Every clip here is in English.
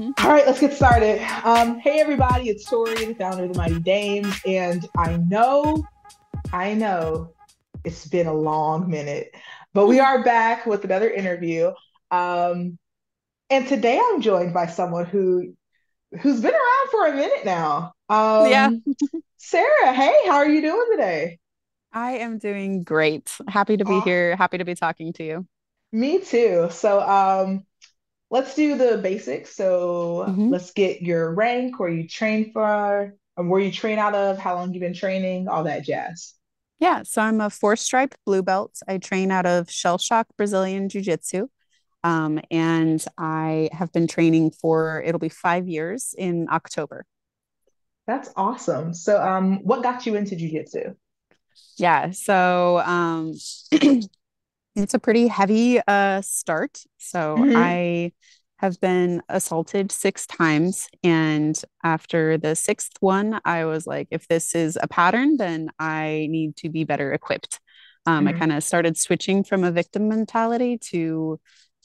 All right, let's get started. Hey, everybody, it's Tori, the founder of the Mighty Dames, and I know it's been a long minute, but we are back with another interview. And today I'm joined by someone who's been around for a minute now. Yeah. Sarah, hey, how are you doing today? I am doing great. Happy to be here. Happy to be talking to you. Me too. So let's do the basics. So let's get your rank, where you train for, and where you train out of, how long you've been training, all that jazz. Yeah. So I'm a 4-stripe blue belt. I train out of Shell Shock Brazilian Jiu-Jitsu. And I have been training for, it'll be 5 years in October. That's awesome. So what got you into Jiu-Jitsu? Yeah. So it's a pretty heavy start. So I have been assaulted 6 times. And after the 6th one, I was like, if this is a pattern, then I need to be better equipped. I kind of started switching from a victim mentality to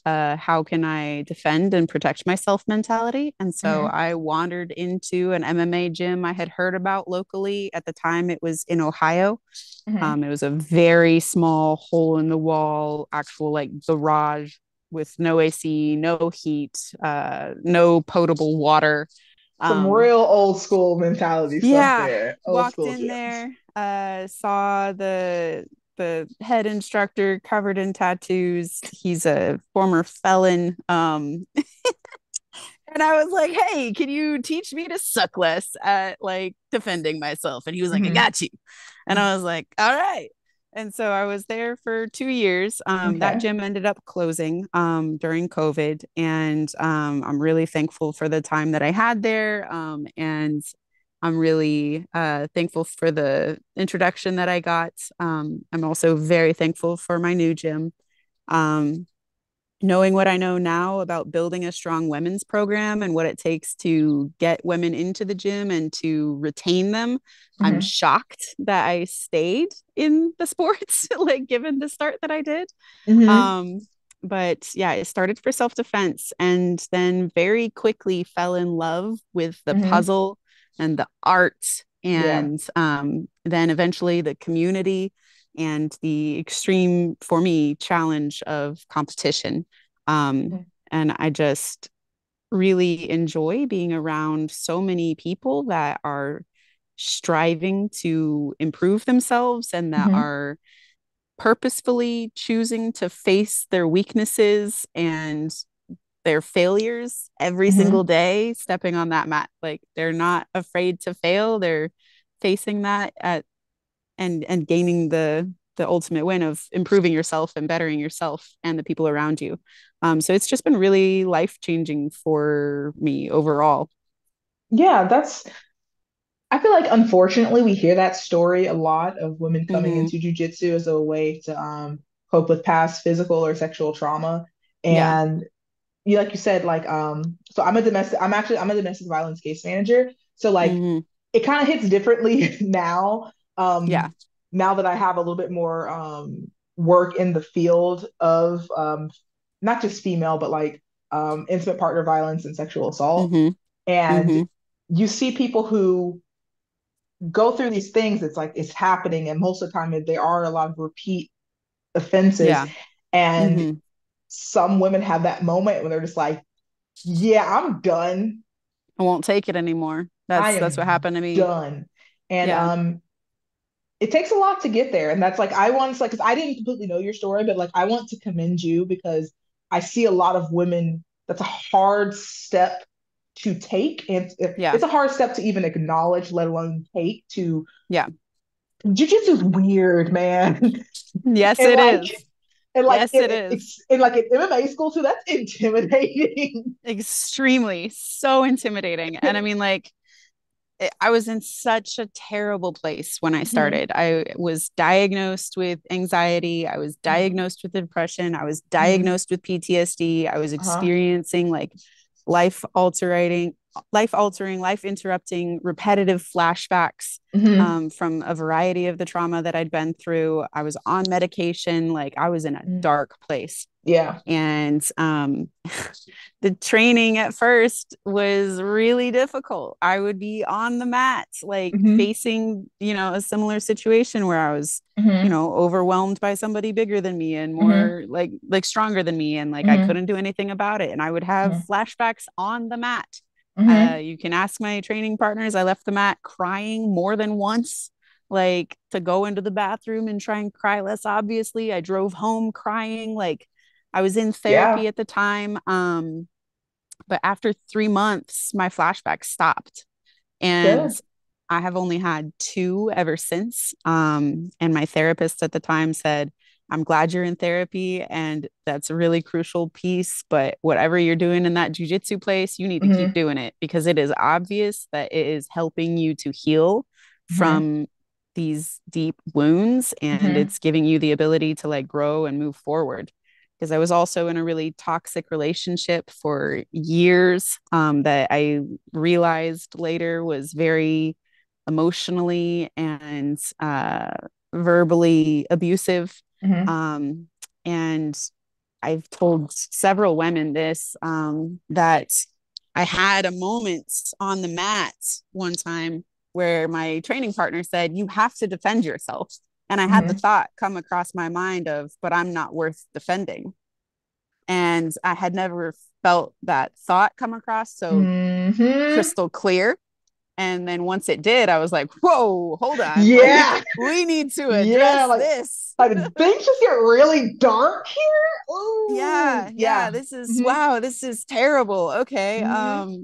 how can I defend and protect myself mentality. And so I wandered into an MMA gym I had heard about locally. At the time, it was in Ohio. It was a very small hole in the wall, actual like garage with no AC, no heat, no potable water. Some real old school mentality stuff there. Walked in there, saw the head instructor covered in tattoos. He's a former felon. And I was like, hey, can you teach me to suck less at like defending myself? And he was like, I got you. And I was like, all right. And so I was there for 2 years. That gym ended up closing during COVID. And I'm really thankful for the time that I had there. And I'm really thankful for the introduction that I got. I'm also very thankful for my new gym. Knowing what I know now about building a strong women's program and what it takes to get women into the gym and to retain them, I'm shocked that I stayed in the sports, like given the start that I did. But yeah, it started for self-defense and then very quickly fell in love with the puzzle and the art, and then eventually the community and the extreme, for me, challenge of competition. And I just really enjoy being around so many people that are striving to improve themselves and that are purposefully choosing to face their weaknesses and their failures every single day, stepping on that mat. Like they're not afraid to fail. They're facing that and gaining the ultimate win of improving yourself and bettering yourself and the people around you. So it's just been really life-changing for me overall. Yeah, I feel like, unfortunately, we hear that story a lot of women coming into jujitsu as a way to cope with past physical or sexual trauma. And you, like you said, like, so I'm a domestic violence case manager. So like, it kind of hits differently now. Now that I have a little bit more, work in the field of, not just female, but like, intimate partner violence and sexual assault. And you see people who go through these things. It's like, it's happening. And most of the time there are a lot of repeat offenses and some women have that moment when they're just like, yeah, I'm done. I won't take it anymore. That's what happened to me. Done. And it takes a lot to get there. And that's like, I want to, like, because I didn't completely know your story, but like, I want to commend you because I see a lot of women, that's a hard step to take. And it's a hard step to even acknowledge, let alone take to. Yeah. Jiu-jitsu is weird, man. Yes, it is. And like, yes, it is. And like in MMA school too, that's intimidating. Extremely. So intimidating. And I mean, like, I was in such a terrible place when I started. I was diagnosed with anxiety. I was diagnosed with depression. I was diagnosed with PTSD. I was experiencing like life altering, life-altering, life-interrupting, repetitive flashbacks from a variety of the trauma that I'd been through. I was on medication. Like, I was in a dark place. Yeah. And the training at first was really difficult. I would be on the mat, like facing, a similar situation where I was, overwhelmed by somebody bigger than me and more like stronger than me. And like, I couldn't do anything about it. And I would have flashbacks on the mat. You can ask my training partners. I left the mat crying more than once. Like, to go into the bathroom and try and cry less, obviously. I drove home crying. Like, I was in therapy at the time. But after 3 months, my flashbacks stopped, and I have only had 2 ever since. And my therapist at the time said, I'm glad you're in therapy, and that's a really crucial piece, but whatever you're doing in that jujitsu place, you need to keep doing it, because it is obvious that it is helping you to heal from these deep wounds, and it's giving you the ability to like grow and move forward. Because I was also in a really toxic relationship for years that I realized later was very emotionally and verbally abusive. And I've told several women this, that I had a moment on the mat one time where my training partner said, you have to defend yourself. And I had the thought come across my mind of, but I'm not worth defending. And I had never felt that thought come across so crystal clear. And then once it did, I was like, whoa, hold on. Yeah. We need to address this. Like, things just get really dark here. Ooh, yeah. This is, wow, this is terrible. Okay.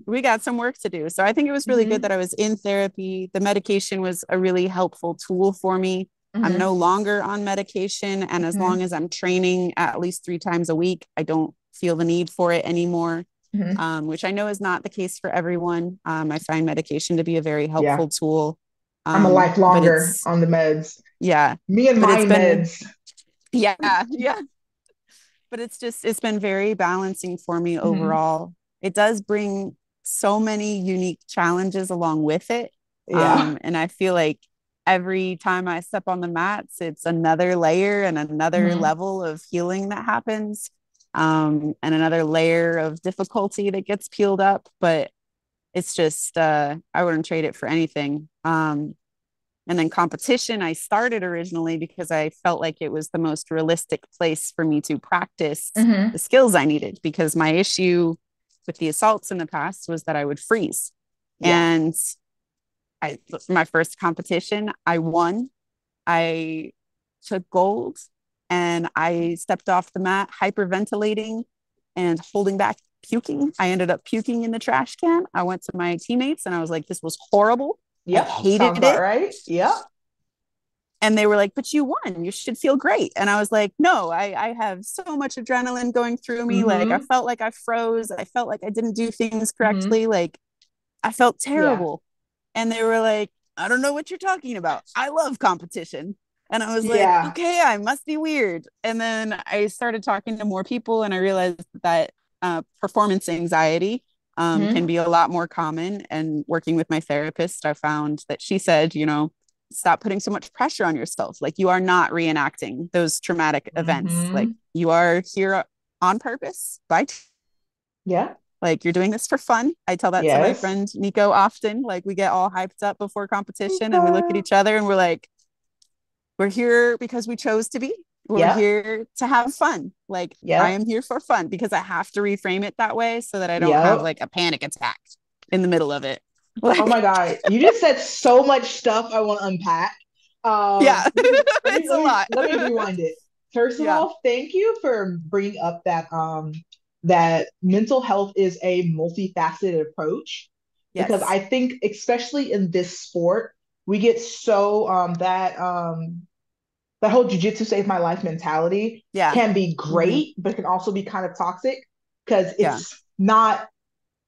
We got some work to do. So I think it was really good that I was in therapy. The medication was a really helpful tool for me. I'm no longer on medication. And as long as I'm training at least 3 times a week, I don't feel the need for it anymore. Which I know is not the case for everyone. I find medication to be a very helpful tool. I'm a life longer on the meds. Yeah. Me and my meds. Yeah. But it's been very balancing for me overall. It does bring so many unique challenges along with it. Yeah. And I feel like every time I step on the mats, it's another layer and another level of healing that happens. And another layer of difficulty that gets peeled up, but it's just, I wouldn't trade it for anything. And then competition, I started originally because I felt like it was the most realistic place for me to practice the skills I needed, because my issue with the assaults in the past was that I would freeze. Yeah. And my first competition, I won. I took gold. And I stepped off the mat, hyperventilating and holding back, puking. I ended up puking in the trash can. I went to my teammates and I was like, this was horrible. Yeah, hated it. Right. Yeah. And they were like, but you won. You should feel great. And I was like, no, I have so much adrenaline going through me. Like, I felt like I froze. I felt like I didn't do things correctly. Like, I felt terrible. Yeah. And they were like, I don't know what you're talking about. I love competition. And I was like, okay, I must be weird. And then I started talking to more people, and I realized that performance anxiety can be a lot more common. And working with my therapist, I found that she said, stop putting so much pressure on yourself. Like, you are not reenacting those traumatic events. Like, you are here on purpose. Like, you're doing this for fun. I tell that to my friend Nico often. Like, we get all hyped up before competition and we look at each other and we're like, we're here because we chose to be. We're here to have fun. Like, I am here for fun, because I have to reframe it that way so that I don't have like a panic attack in the middle of it. Like, oh my God. You just said so much stuff I want to unpack. It's a lot. Let me rewind it. First of all, thank you for bringing up that, that mental health is a multifaceted approach, because I think, especially in this sport, we get so, that whole jujitsu saved my life mentality can be great, but can also be kind of toxic, because it's not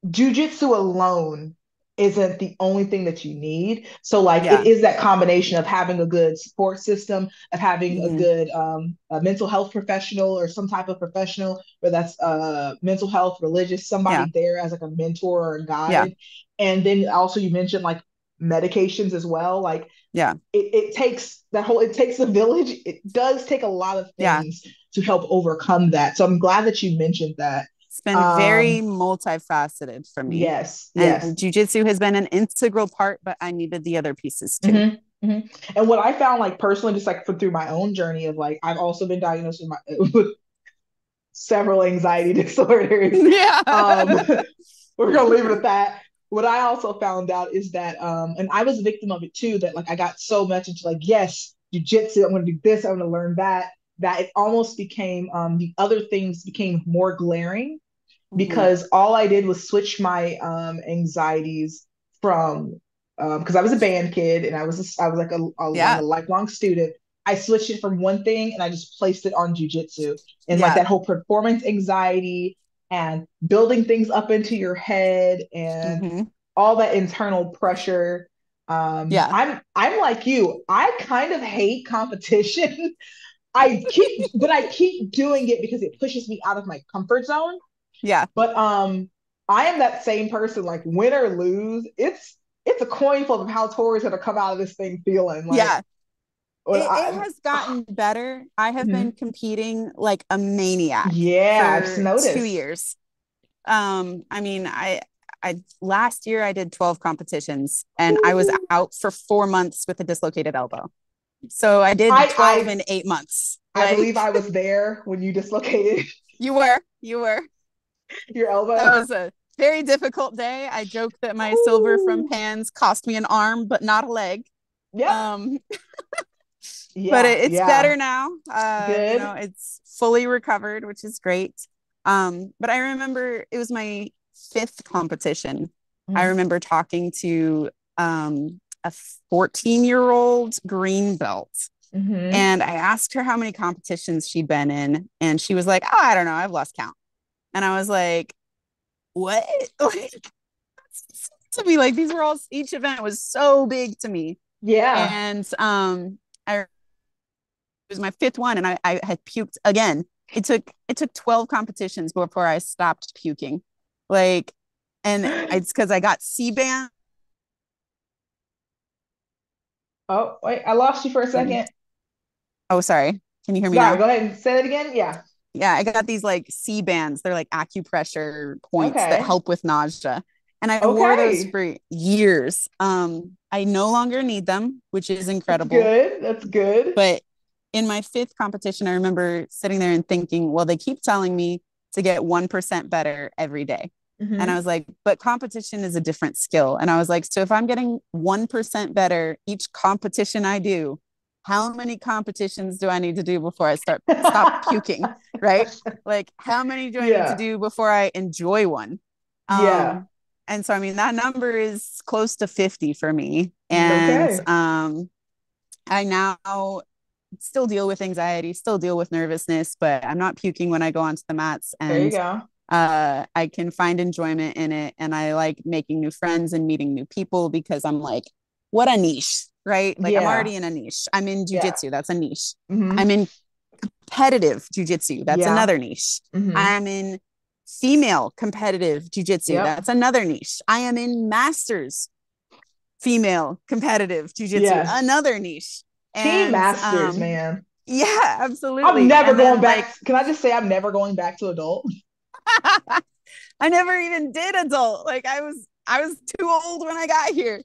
jujitsu alone isn't the only thing that you need. So like, it is that combination of having a good support system, of having a good a mental health professional or some type of professional, whether that's mental health, religious, somebody there as like a mentor or a guide. And then also you mentioned like medications as well. Like, it takes that whole, it takes a village. It does take a lot of things to help overcome that. So I'm glad that you mentioned that. It's been very multifaceted for me. Yes. And jujitsu has been an integral part, but I needed the other pieces too. And what I found, like personally, just like through my own journey of like, I've also been diagnosed with several anxiety disorders. We're going to leave it at that. What I also found out is that, and I was a victim of it too, that like, I got so much into like, yes, jujitsu, I'm going to do this, I'm going to learn that, that it almost became, the other things became more glaring, because all I did was switch my anxieties from, because I was a band kid and I was like a lifelong student. I switched it from one thing and I just placed it on jujitsu, and like that whole performance anxiety and building things up into your head and all that internal pressure. I'm like you, I kind of hate competition. I keep doing it because it pushes me out of my comfort zone. But I am that same person. Like win or lose, it's a coin flip of how Tori's gonna come out of this thing feeling. Like, it has gotten better. I have been competing like a maniac. I've just noticed 2 years. I mean, I last year I did 12 competitions and I was out for 4 months with a dislocated elbow. So I did 12 in 8 months. I believe I was there when you dislocated. You were. Your elbow. That was a very difficult day. I joke that my silver from Pans cost me an arm, but not a leg. But it's better now. You know, it's fully recovered, which is great. But I remember it was my 5th competition. I remember talking to a 14-year-old green belt. And I asked her how many competitions she'd been in. And she was like, oh, I don't know, I've lost count. And I was like, what? Like, to me, like these were all, each event was so big to me. And it was my 5th one and I had puked again. It took 12 competitions before I stopped puking. Like, and it's because I got C-band. Oh, wait, I lost you for a second. Oh, sorry. Can you hear me now? Go ahead and say that again. Yeah, I got these like C bands. They're like acupressure points that help with nausea. And I wore those for years. I no longer need them, which is incredible. That's good. But in my 5th competition, I remember sitting there and thinking, well, they keep telling me to get 1% better every day. And I was like, but competition is a different skill. And I was like, so if I'm getting 1% better each competition I do, how many competitions do I need to do before I stop puking? Right? Like, how many do I need to do before I enjoy one? And so, I mean, that number is close to 50 for me. And I now still deal with anxiety, still deal with nervousness, but I'm not puking when I go onto the mats. And there you go. I can find enjoyment in it. And I like making new friends and meeting new people because I'm like, what a niche, right? Like I'm already in a niche. I'm in jujitsu. That's a niche. I'm in competitive jujitsu. That's another niche. I'm in female competitive jujitsu. That's another niche. I am in masters female competitive jujitsu. Another niche. And, masters, man. Yeah, absolutely. I'm never going back. Like, can I just say I'm never going back to adult? I never even did adult. Like I was too old when I got here.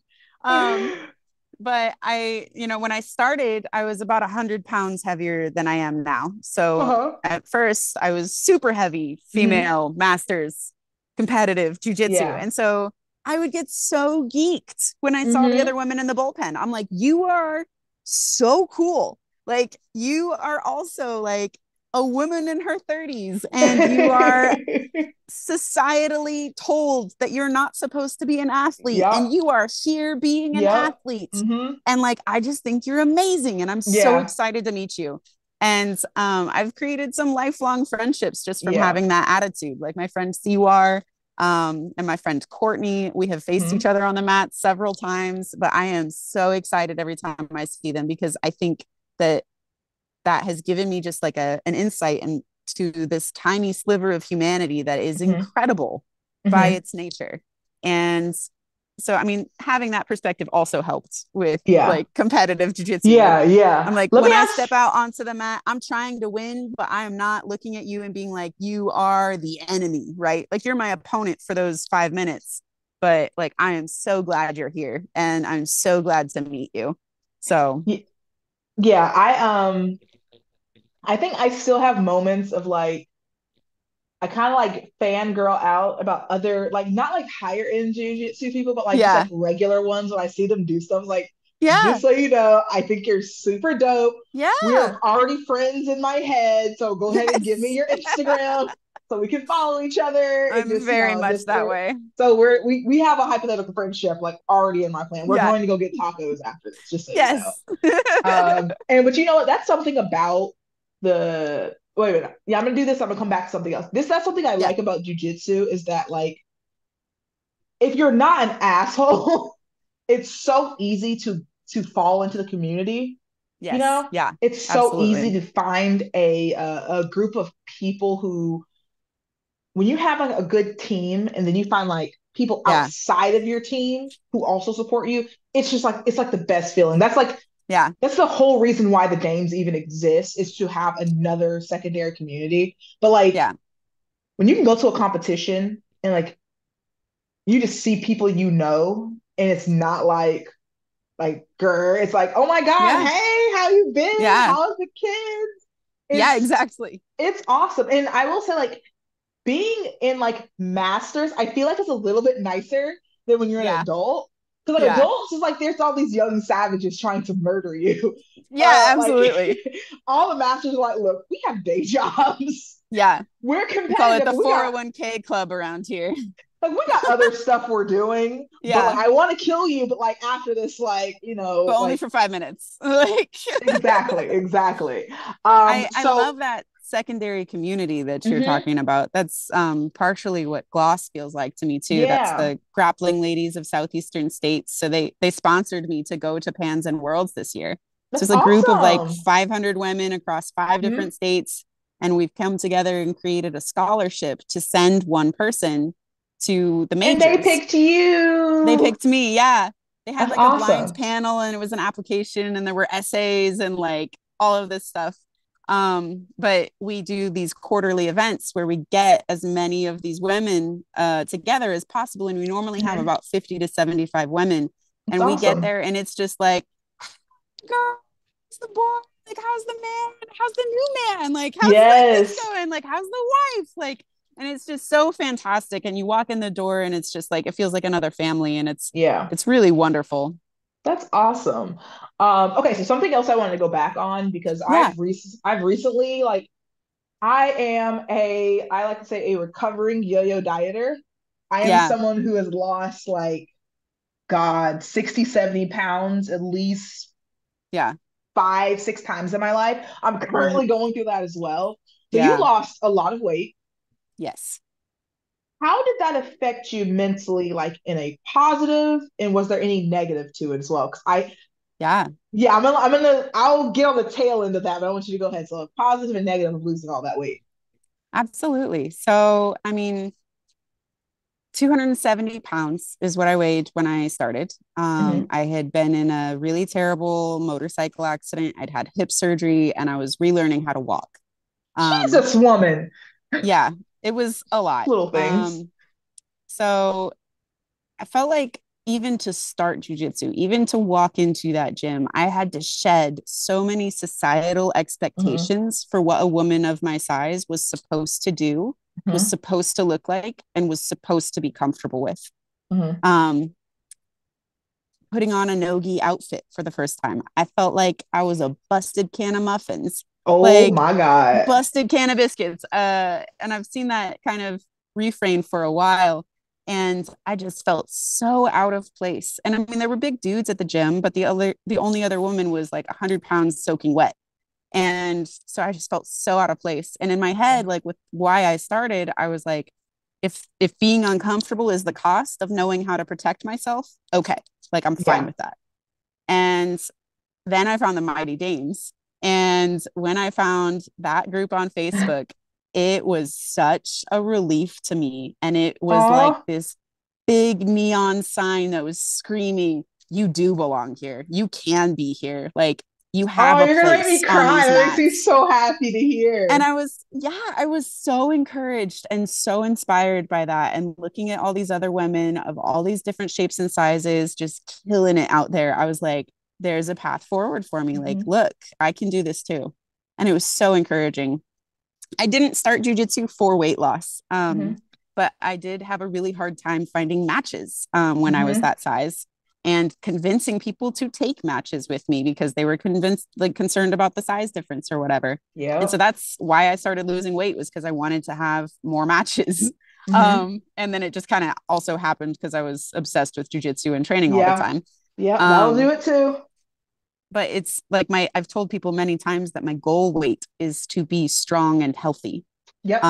But I, you know, when I started, I was about 100 pounds heavier than I am now. So at first I was super heavy female masters, competitive jujitsu. And so I would get so geeked when I saw the other women in the bullpen. I'm like, you are so cool. Like you are also like a woman in her 30s and you are societally told that you're not supposed to be an athlete and you are here being an athlete. And like, I just think you're amazing and I'm so excited to meet you. And I've created some lifelong friendships just from having that attitude. Like my friend Siwar, and my friend Courtney. We have faced each other on the mat several times, but I am so excited every time I see them, because I think that that has given me just like an insight into this tiny sliver of humanity that is incredible by its nature. And so, I mean, having that perspective also helped with like competitive jiu-jitsu. Yeah. I'm like, when I step out onto the mat, I'm trying to win, but I'm not looking at you and being like, you are the enemy, right? Like, you're my opponent for those 5 minutes, but like, I am so glad you're here and I'm so glad to meet you. So yeah, I think I still have moments of like, I kind of like fangirl out about other, like, not like higher end jiu-jitsu people, but like, just like regular ones when I see them do stuff. Like, just so you know, I think you're super dope. Yeah. We're already friends in my head. So go ahead and give me your Instagram so we can follow each other. I'm just, very much that way. So we have a hypothetical friendship like already in my plan. We're going to go get tacos after this, just so you know. But you know what? That's something about the... Wait a minute. Yeah, I'm going to do this. I'm going to come back to something else. That's something I like about jujitsu, is that, like, if you're not an asshole, it's so easy to fall into the community. Yes. You know? Yeah. It's so easy to find a group of people who, when you have a good team and then you find like people outside of your team who also support you, it's just like, it's like the best feeling. That's like, yeah, that's the whole reason why the Dames even exist, is to have another secondary community. But like, when you can go to a competition and like, you just see people, you know, and it's not like, girl, it's like, oh my God, hey, how you been? How's the kids? Exactly. It's awesome. And I will say, like, being in like masters, I feel like it's a little bit nicer than when you're an adult. Because like adults, is like, there's all these young savages trying to murder you. Yeah, absolutely. Like, all the masters are like, look, we have day jobs. Yeah. We're competitive. We call it the 401k club around here. Like, we got other stuff we're doing. Yeah. But, like, I want to kill you, but like, after this, like, you know. But only like, for 5 minutes. Like Exactly. I love that secondary community that you're talking about. That's partially what GLOSS feels like to me too. That's the grappling ladies of southeastern states. So they sponsored me to go to Pans and Worlds this year. That's so it's a group of like 500 women across 5 different states, and we've come together and created a scholarship to send one person to the majors. And they picked you. They picked me. Yeah, they had like a blind panel, and it was an application, and there were essays and like all of this stuff. But we do these quarterly events where we get as many of these women together as possible. And we normally have about 50 to 75 women. That's awesome. We get there and it's just like, girl, how's the boy? Like, how's the man? How's the new man? Like, how's the going? Like, how's the wife? Like, and it's just so fantastic. And you walk in the door and it's just like, it feels like another family, and it's really wonderful. That's awesome. Okay, so something else I wanted to go back on, because I've recently, like, I like to say, a recovering yo-yo dieter. I am someone who has lost, like, God, 60, 70 pounds at least 5, 6 times in my life. I'm currently going through that as well. So you lost a lot of weight. Yes. How did that affect you mentally, like in a positive, and was there any negative to it as well? Because I'll get on the tail end of that, but I want you to go ahead. So positive and negative of losing all that weight. Absolutely. So, I mean, 270 pounds is what I weighed when I started. I had been in a really terrible motorcycle accident. I'd had hip surgery and I was relearning how to walk. Jesus, woman. Yeah. It was a lot. Little things. So I felt like even to start jujitsu, even to walk into that gym, I had to shed so many societal expectations for what a woman of my size was supposed to do, was supposed to look like, and was supposed to be comfortable with. Putting on a no-gi outfit for the first time, I felt like I was a busted can of muffins. Oh, like, my God. Busted can of biscuits. And I've seen that kind of refrain for a while. And I just felt so out of place. And I mean, there were big dudes at the gym, but the only other woman was like 100 pounds soaking wet. And so I just felt so out of place. And in my head, like with why I started, I was like, if being uncomfortable is the cost of knowing how to protect myself, okay, like I'm fine with that. And then I found the Mighty Dames. And when I found that group on Facebook, it was such a relief to me. And it was like this big neon sign that was screaming, you do belong here. You can be here. Like, you have a place. You're gonna make me cry. That makes me so happy to hear. And I was so encouraged and so inspired by that. And looking at all these other women of all these different shapes and sizes, just killing it out there. I was like, there's a path forward for me. Mm-hmm. Like, look, I can do this too. And it was so encouraging. I didn't start jujitsu for weight loss. Mm-hmm. But I did have a really hard time finding matches when mm-hmm. I was that size. And convincing people to take matches with me because they were concerned about the size difference or whatever. Yeah. And so that's why I started losing weight, was because I wanted to have more matches. Mm-hmm. And then it just kind of also happened because I was obsessed with jujitsu and training all the time. Yeah, I'll do it too. But it's like I've told people many times that my goal weight is to be strong and healthy. Yep.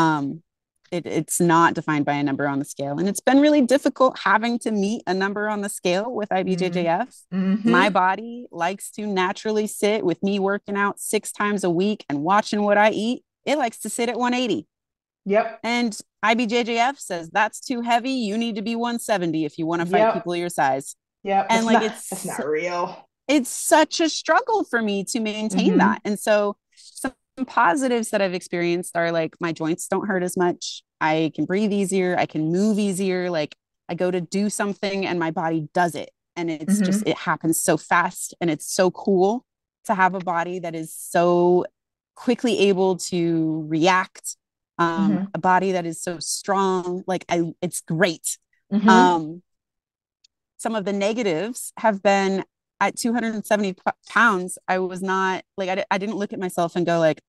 It's not defined by a number on the scale. And it's been really difficult having to meet a number on the scale with IBJJF. Mm-hmm. My body likes to naturally sit with me working out 6 times a week and watching what I eat. It likes to sit at 180. Yep. And IBJJF says that's too heavy. You need to be 170 if you want to fight people your size. Yeah. And it's not real. It's such a struggle for me to maintain mm-hmm. that. And so positives that I've experienced are like my joints don't hurt as much. I can breathe easier. I can move easier. Like I go to do something and my body does it. And it's mm-hmm. just, it happens so fast. And it's so cool to have a body that is so quickly able to react. Mm-hmm. A body that is so strong. Like it's great. Mm-hmm. Some of the negatives have been at 270 pounds. I was not like, I didn't look at myself and go like,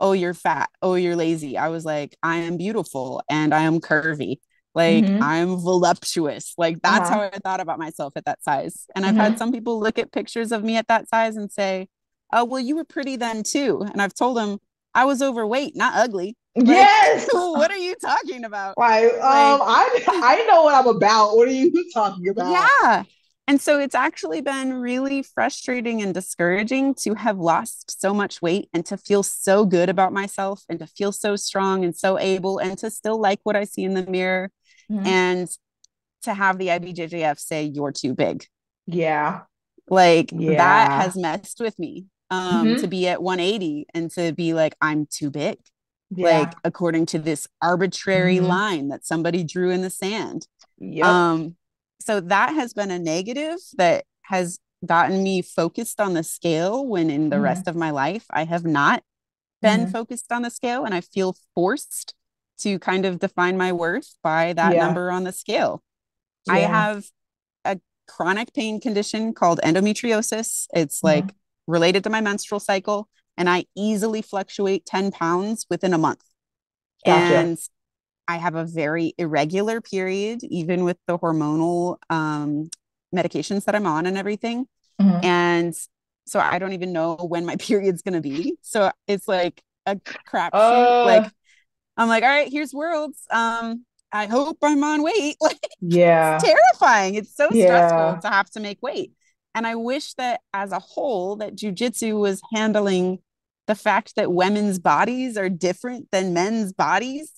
oh, you're fat. Oh, you're lazy. I was like, I am beautiful and I am curvy. Like mm-hmm. I'm voluptuous. Like that's how I thought about myself at that size. And mm-hmm. I've had some people look at pictures of me at that size and say, oh, well, you were pretty then too. And I've told them I was overweight, not ugly. Like, yes. What are you talking about? Why? Like, I know what I'm about. What are you talking about? Yeah. And so it's actually been really frustrating and discouraging to have lost so much weight and to feel so good about myself and to feel so strong and so able and to still like what I see in the mirror mm-hmm. and to have the IBJJF say you're too big. Yeah. Like that has messed with me mm-hmm. to be at 180 and to be like, I'm too big. Yeah. Like according to this arbitrary mm-hmm. line that somebody drew in the sand. Yeah. So that has been a negative that has gotten me focused on the scale when in the mm-hmm. rest of my life, I have not been mm-hmm. focused on the scale. And I feel forced to kind of define my worth by that number on the scale. Yeah. I have a chronic pain condition called endometriosis. It's like related to my menstrual cycle. And I easily fluctuate 10 pounds within a month. Gotcha. And I have a very irregular period, even with the hormonal medications that I'm on and everything. Mm-hmm. And so I don't even know when my period's going to be. So it's like a crapshoot. Like, I'm like, all right, here's Worlds. I hope I'm on weight. Like, it's terrifying. It's so stressful to have to make weight. And I wish that as a whole, that jujitsu was handling the fact that women's bodies are different than men's bodies.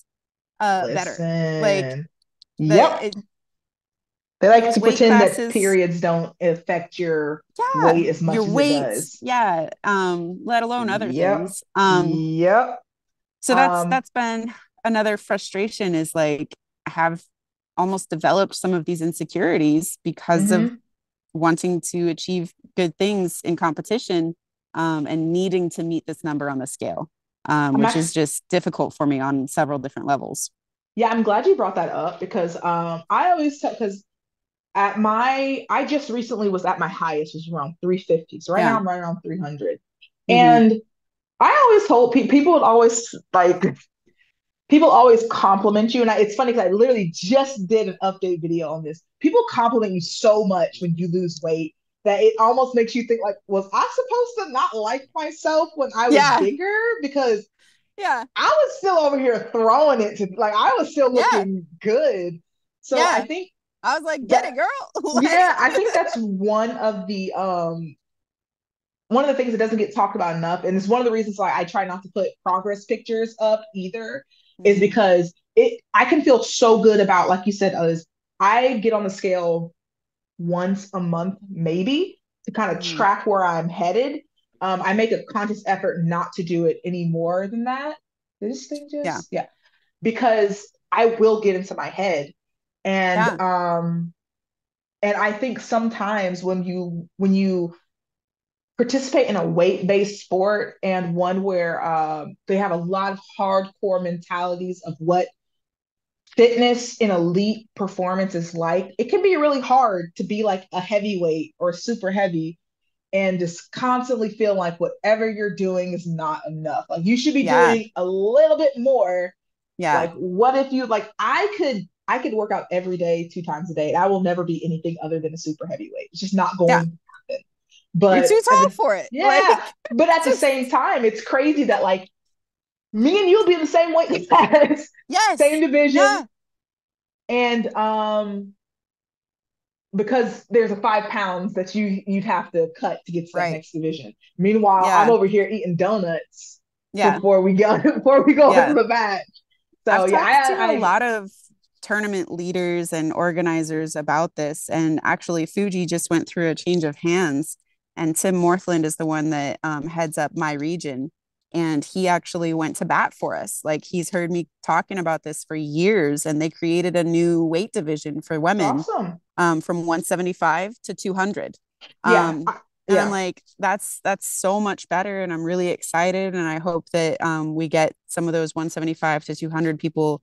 Better. Like, they like to pretend that periods don't affect your weight as much as it does. Yeah. Let alone other things. So that's been another frustration, is like, I have almost developed some of these insecurities because mm-hmm. of wanting to achieve good things in competition, and needing to meet this number on the scale. Which is just difficult for me on several different levels. Yeah, I'm glad you brought that up because I just recently was at my highest, which was around 350. So now I'm right around 300. Mm-hmm. And I always told people would always compliment you. And it's funny because I literally just did an update video on this. People compliment you so much when you lose weight that it almost makes you think, like, was I supposed to not like myself when I was bigger? Because Yeah. I was still over here throwing it to, like, I was still looking good. So I think I was like, get it, girl. Like, yeah, I think that's one of the things that doesn't get talked about enough. And it's one of the reasons why I try not to put progress pictures up either, is because I can feel so good about, like you said, Uz, I get on the scale once a month, maybe, to kind of track where I'm headed. I make a conscious effort not to do it any more than that. This thing just, because I will get into my head. And, and I think sometimes when you participate in a weight-based sport, and one where they have a lot of hardcore mentalities of what fitness in elite performance is like, it can be really hard to be like a heavyweight or super heavy and just constantly feel like whatever you're doing is not enough. Like, you should be doing a little bit more. Yeah. Like, what if you, like, I could work out every day 2 times a day, and I will never be anything other than a super heavyweight. It's just not going to happen. But you're too tall for it. Yeah. Like, but at the same time, it's crazy that, like, me and you'll be in the same weight class. Yes. Same division. Yeah. And because there's a 5 pounds that you'd have to cut to get to the next division. Meanwhile, I'm over here eating donuts before we go into the match. So I've talked to a lot of tournament leaders and organizers about this. And actually, Fuji just went through a change of hands, and Tim Morfland is the one that heads up my region. And he actually went to bat for us. Like, he's heard me talking about this for years, and they created a new weight division for women. Awesome. From 175 to 200. And I'm like, that's so much better. And I'm really excited. And I hope that we get some of those 175 to 200 people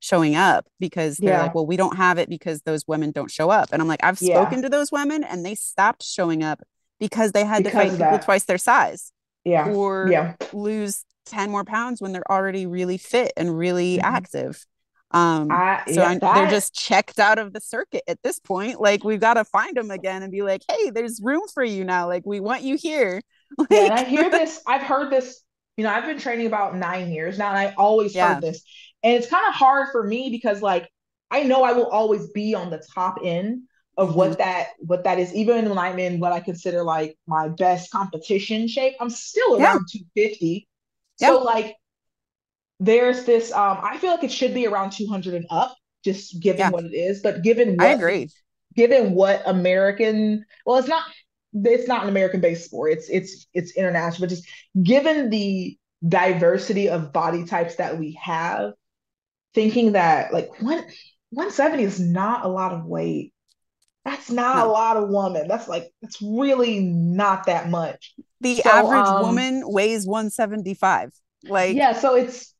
showing up, because they're like, well, we don't have it because those women don't show up. And I'm like, I've spoken to those women, and they stopped showing up because they had to fight people twice their size. Yeah. Or lose 10 more pounds when they're already really fit and really active. They're just checked out of the circuit at this point. Like, we've got to find them again and be like, hey, there's room for you now. Like, we want you here. Like, and I hear this. I've heard this. You know, I've been training about 9 years now, and I always heard this. And it's kind of hard for me because, like, I know I will always be on the top end of what that is. Even when I'm in what I consider, like, my best competition shape, I'm still around 250. Yeah. So, like, there's this, I feel like it should be around 200 and up, just given what it is. But given what American, well, it's not an American-based sport. It's international, but just given the diversity of body types that we have, thinking that, like, 170 is not a lot of weight. That's not a lot of woman. That's like, it's really not that much. The average woman weighs 175. Like, yeah, so it's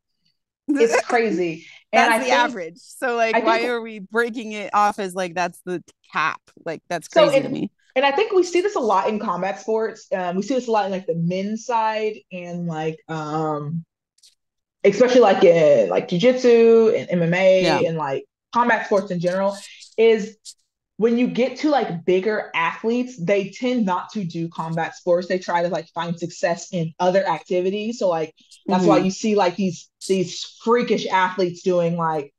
crazy. And that's average. So, like, why are we breaking it off as, like, that's the cap? Like, that's crazy to me. And I think we see this a lot in combat sports. We see this a lot in, like, the men's side, and, like, especially, like, in, like, jujitsu and MMA and, like, combat sports in general, is when you get to, like, bigger athletes, they tend not to do combat sports. They try to, like, find success in other activities. So, like, that's why you see, like, these freakish athletes doing, like,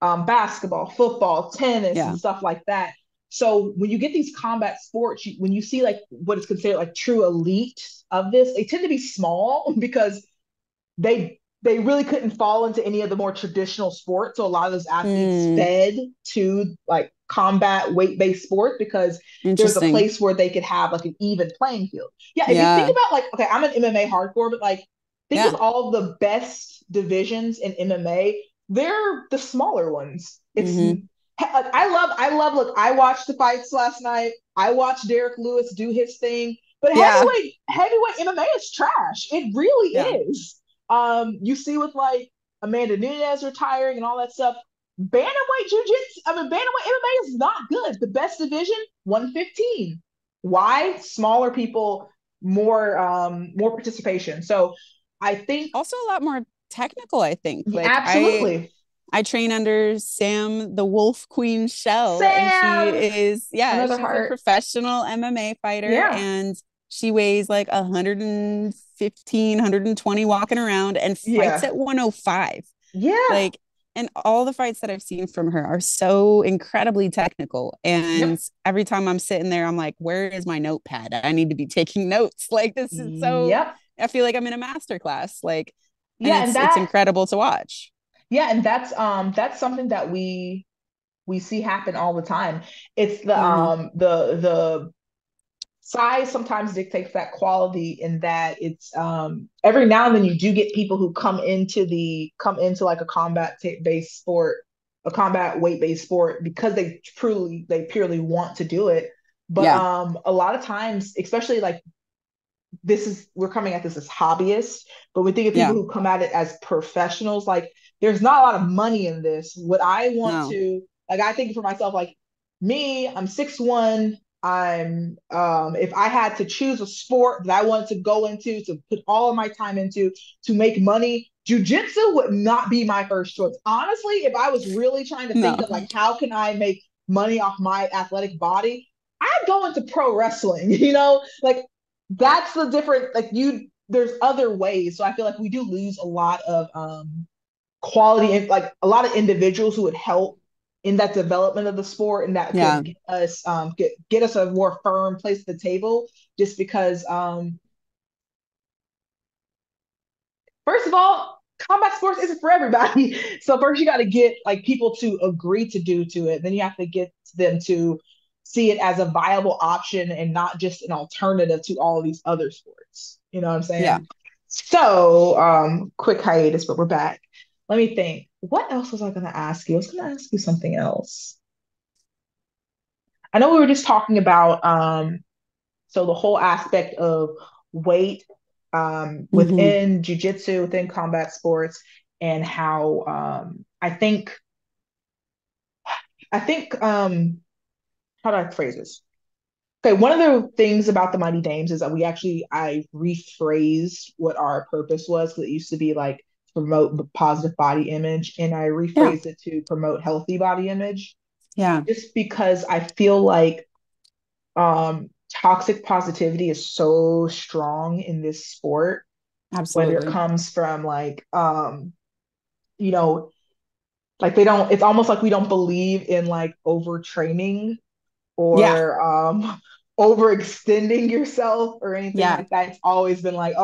basketball, football, tennis, and stuff like that. So when you get these combat sports, when you see, like, what is considered, like, true elite of this, they tend to be small because they really couldn't fall into any of the more traditional sports. So a lot of those athletes fed to, like, combat weight-based sports because there's a place where they could have, like, an even playing field. Yeah. If you think about, like, okay, I'm an MMA hardcore, but, like, think of all the best divisions in MMA. They're the smaller ones. It's I love, look, I watched the fights last night. I watched Derek Lewis do his thing, but heavyweight MMA is trash. It really is. You see with, like, Amanda Nunes retiring and all that stuff, bantamweight MMA is not good. The best division, 115. Why? Smaller people, more participation. So I think also a lot more technical, I think. Like, absolutely. I train under Sam the Wolf Queen Shell. Sam! And she is she's a professional MMA fighter, and she weighs like 150 115-120 walking around, and fights at 105. Yeah. Like, and all the fights that I've seen from her are so incredibly technical. And every time I'm sitting there, I'm like, where is my notepad? I need to be taking notes. Like, this is so, I feel like I'm in a masterclass. Like, and it's incredible to watch. Yeah. And that's something that we see happen all the time. It's the, the size sometimes dictates that quality, in that it's every now and then you do get people who come into like a combat weight-based sport because they purely want to do it. But a lot of times, especially like we're coming at this as hobbyists, but we think of people who come at it as professionals. Like, there's not a lot of money in this. What I want to, like, I think for myself, like me, I'm 6'1", I'm if I had to choose a sport that I wanted to go into, to put all of my time into, to make money, jiu-jitsu would not be my first choice. Honestly, if I was really trying to think of like, how can I make money off my athletic body, I'd go into pro wrestling, you know? Like, that's the different, like, you, there's other ways. So I feel like we do lose a lot of quality, and like a lot of individuals who would help in that development of the sport, and that can get us a more firm place at the table, just because first of all, combat sports isn't for everybody. So first you got to get like people to agree to do it. Then you have to get them to see it as a viable option and not just an alternative to all these other sports. You know what I'm saying? Yeah. So quick hiatus, but we're back. Let me think. What else was I going to ask you? I was going to ask you something else. I know we were just talking about, so the whole aspect of weight within jiu-jitsu, within combat sports, and how I think, how do I phrase this? Okay, one of the things about the Mighty Dames is that I rephrased what our purpose was, because it used to be like, promote positive body image, and I rephrased it to promote healthy body image. Yeah. Just because I feel like toxic positivity is so strong in this sport. Absolutely. Whether it comes from like you know, like it's almost like we don't believe in like overtraining or overextending yourself or anything like that. It's always been like,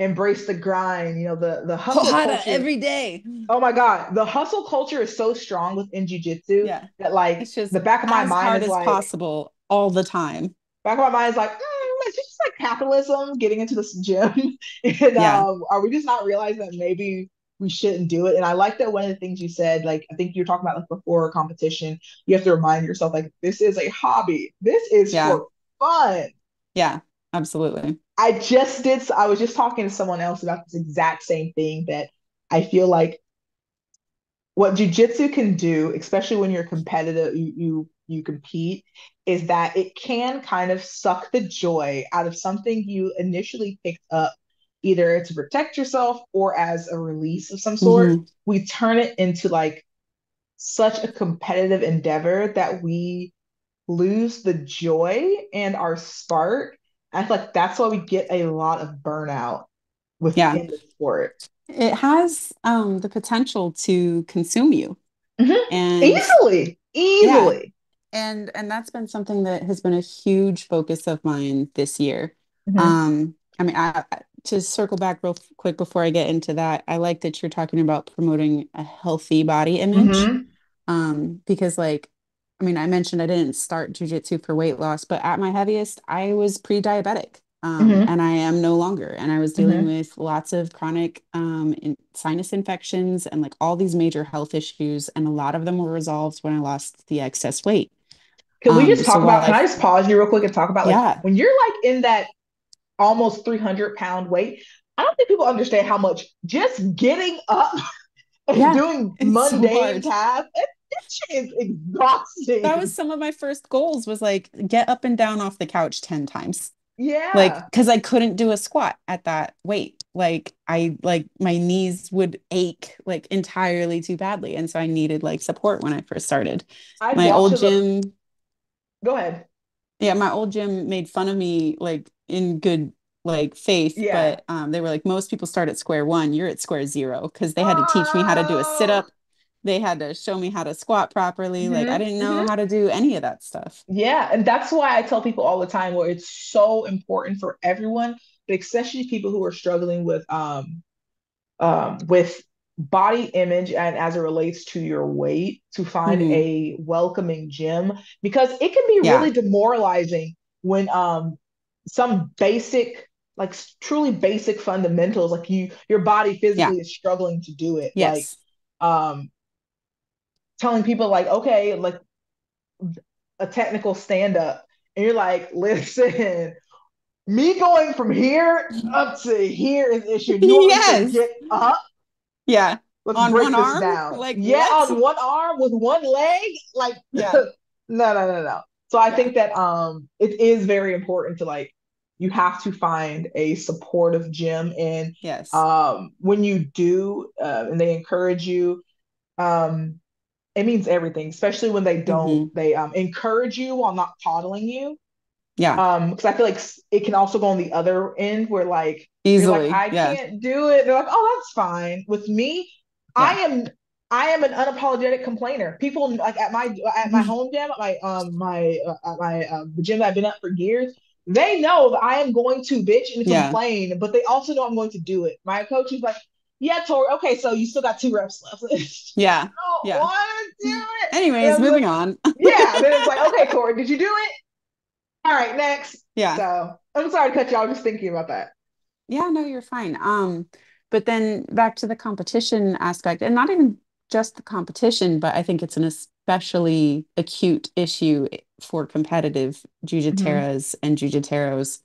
embrace the grind, you know, the hustle culture. Every day. Oh my God. The hustle culture is so strong within jiu-jitsu that like, it's just the back of my mind is like, as hard as possible all the time. Back of my mind is like, it's just like capitalism getting into this gym. And are we just not realizing that maybe we shouldn't do it? And I like that one of the things you said, like, I think you're talking about like before a competition, you have to remind yourself like, this is a hobby. This is for fun. Yeah, absolutely. I was just talking to someone else about this exact same thing, that I feel like what jiu-jitsu can do, especially when you're competitive, you compete, is that it can kind of suck the joy out of something you initially picked up, either to protect yourself or as a release of some sort. Mm-hmm. We turn it into like such a competitive endeavor that we lose the joy and our spark. I feel like that's why we get a lot of burnout within the sport. It has the potential to consume you. Mm-hmm. And easily. Yeah. And that's been something that has been a huge focus of mine this year. Mm-hmm. I mean, to circle back real quick before I get into that, I like that you're talking about promoting a healthy body image. Mm-hmm. Because like, I mean, I mentioned I didn't start jiu-jitsu for weight loss, but at my heaviest, I was pre-diabetic, and I am no longer. And I was dealing with lots of chronic sinus infections and like all these major health issues. And a lot of them were resolved when I lost the excess weight. Can we just talk about, can I just pause you real quick and talk about like when you're like in that almost 300-pound weight, I don't think people understand how much just getting up and doing mundane tasks. It's exhausting. That was some of my first goals, was like, get up and down off the couch 10 times. Yeah. Like, because I couldn't do a squat at that weight. Like, my knees would ache like entirely too badly. And so I needed like support when I first started. My old gym. Go ahead. Yeah. My old gym made fun of me, like in good like faith, but they were like, most people start at square one, you're at square zero, because they had to teach me how to do a sit-up. They had to show me how to squat properly. Mm-hmm. Like, I didn't know how to do any of that stuff. Yeah. And that's why I tell people all the time, where it's so important for everyone, but especially people who are struggling with body image and as it relates to your weight, to find a welcoming gym, because it can be really demoralizing when some basic, like truly basic fundamentals, like your body physically is struggling to do it. Yes. Like, telling people like, okay, like a technical stand up, and you're like, listen, me going from here up to here is an issue. You want to get up? Yeah. Let's on break one this arm? Down. Like, on one arm with one leg? Like, no. So I think that it is very important to, like, you have to find a supportive gym. And when you do, and they encourage you, it means everything, especially when they don't, they encourage you while not coddling you. Yeah. Because I feel like it can also go on the other end where, like, easily, you're like, I can't do it. They're like, oh, that's fine. With me, I am an unapologetic complainer. People, like, at my home gym, at my the gym that I've been at for years, they know that I am going to bitch and complain, but they also know I'm going to do it. My coach is like, yeah, Tori, okay, so you still got 2 reps left. Yeah. I don't want to do it. Anyways, moving on. Yeah. Then it's like, okay, Tori, did you do it? All right, next. Yeah. So I'm sorry to cut you. I was just thinking about that. Yeah, no, you're fine. But then back to the competition aspect, and not even just the competition, but I think it's an especially acute issue for competitive jujiteras and jujiteros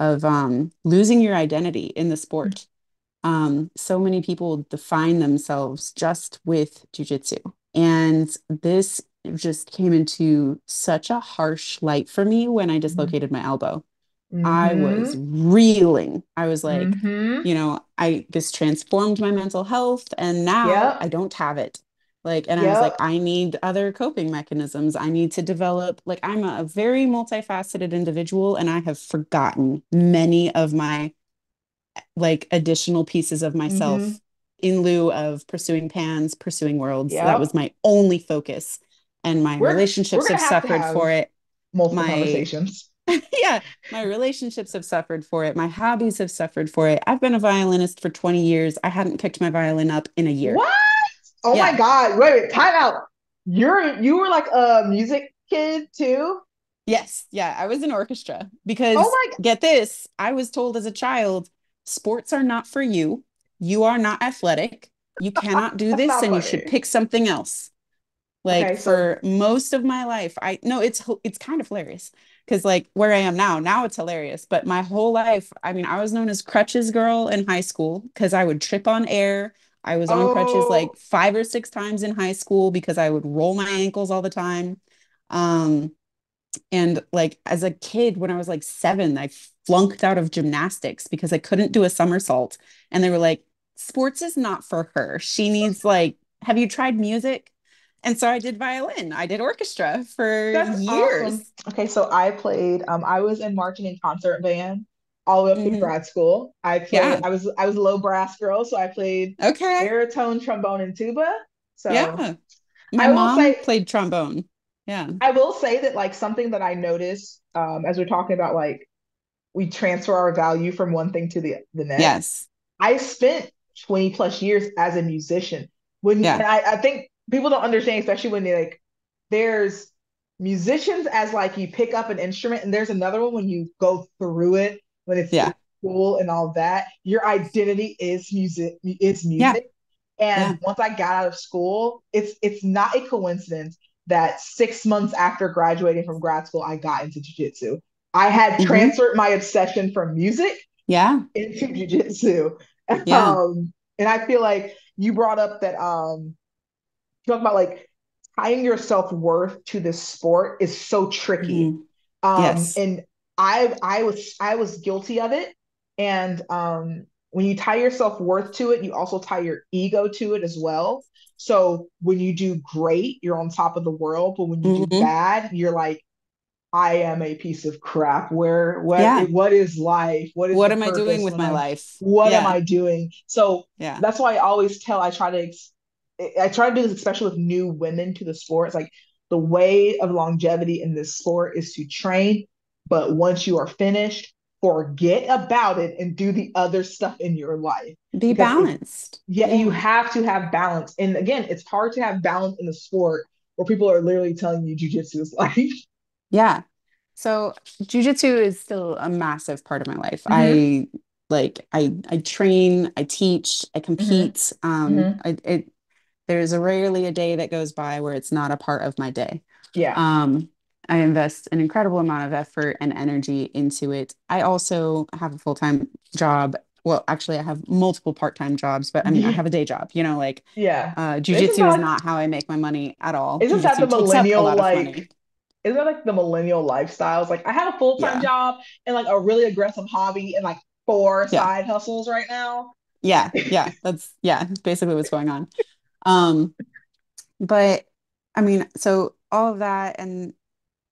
of losing your identity in the sport. Mm-hmm. So many people define themselves just with jiu-jitsu, and this just came into such a harsh light for me when I dislocated my elbow. Mm-hmm. I was reeling. I was like, you know, this transformed my mental health, and now I don't have it. Like, and I was like, I need other coping mechanisms. I need to develop, like, I'm a very multifaceted individual, and I have forgotten many of my, like, additional pieces of myself in lieu of pursuing pans, pursuing worlds. Yep. That was my only focus. And my relationships have suffered for it. Multiple conversations. My relationships have suffered for it. My hobbies have suffered for it. I've been a violinist for 20 years. I hadn't picked my violin up in a year. What? Oh my God. Wait, time out. You were like a music kid too? Yes. Yeah. I was in orchestra because, get this, I was told as a child, sports are not for you. You are not athletic. You cannot do this, and you should pick something else. Like, okay, for most of my life, it's kind of hilarious because, like, where I am now it's hilarious. But my whole life, I mean, I was known as crutches girl in high school because I would trip on air. I was on crutches like 5 or 6 times in high school because I would roll my ankles all the time. And, like, as a kid, when I was like 7, I flunked out of gymnastics because I couldn't do a somersault. And they were like, sports is not for her. She needs, like, have you tried music? And so I did violin. I did orchestra for years. Awesome. Okay, so I played. I was in marching and concert band all the way up through grad school. I played. Yeah. I was a low brass girl, so I played baritone, trombone, and tuba. So my mom played trombone. Yeah, I will say that, like, something that I noticed as we're talking about, like, we transfer our value from one thing to the next. Yes, I spent 20 plus years as a musician. I think people don't understand, especially when they, like, there's musicians as, like, you pick up an instrument, and there's another one when you go through it, when it's cool and all that. Your identity is music. And once I got out of school, it's not a coincidence that 6 months after graduating from grad school, I got into jiu-jitsu. I had transferred my obsession from music into jiu-jitsu. Yeah. And I feel like you brought up that talk about, like, tying your self-worth to this sport is so tricky. And I was guilty of it. And when you tie your self-worth to it, you also tie your ego to it as well. So when you do great, you're on top of the world, but when you do bad, you're like, I am a piece of crap. What is life? What am I doing with my life? What am I doing? So that's why I always tell, I try to do this, especially with new women to the sport. It's like the way of longevity in this sport is to train, but once you are finished, forget about it and do the other stuff in your life. Be balanced. You have to have balance. And again, it's hard to have balance in the sport where people are literally telling you jujitsu is life. Yeah. So jujitsu is still a massive part of my life. Mm-hmm. I train, I teach, I compete. Mm-hmm. There's rarely a day that goes by where it's not a part of my day. Yeah. I invest an incredible amount of effort and energy into it. I also have a full-time job. Well, actually I have multiple part-time jobs, but I mean, I have a day job, jujitsu is not how I make my money at all. Isn't that the millennial, isn't that like the millennial lifestyle? It's like, I have a full-time job and like a really aggressive hobby and like four side hustles right now. Yeah. Yeah. That's basically what's going on. But I mean, so all of that, and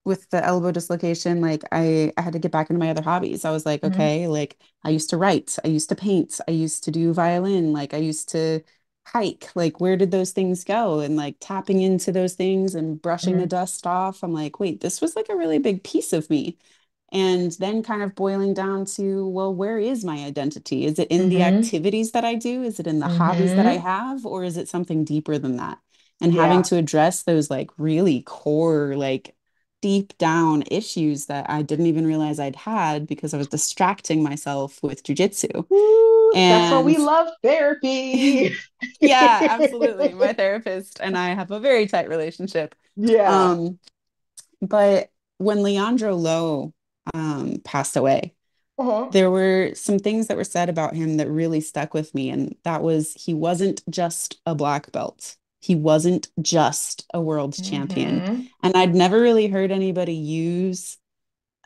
with the elbow dislocation, I had to get back into my other hobbies. I was like, okay, mm-hmm. I used to write, I used to paint, I used to do violin, I used to hike, where did those things go? And tapping into those things and brushing mm-hmm. the dust off. I'm like, wait, this was a really big piece of me. And then kind of boiling down to, well, where is my identity? Is it in mm-hmm. the activities that I do? Is it in the mm-hmm. hobbies that I have? Or is it something deeper than that? And having to address those really core, deep down issues that I didn't even realize I'd had because I was distracting myself with jujitsu. That's why we love therapy. Yeah, absolutely. My therapist and I have a very tight relationship. Yeah. But when Leandro Lowe passed away, uh-huh. there were some things that were said about him that really stuck with me. And that was, he wasn't just a black belt. He wasn't just a world champion. Mm-hmm. And I'd never really heard anybody use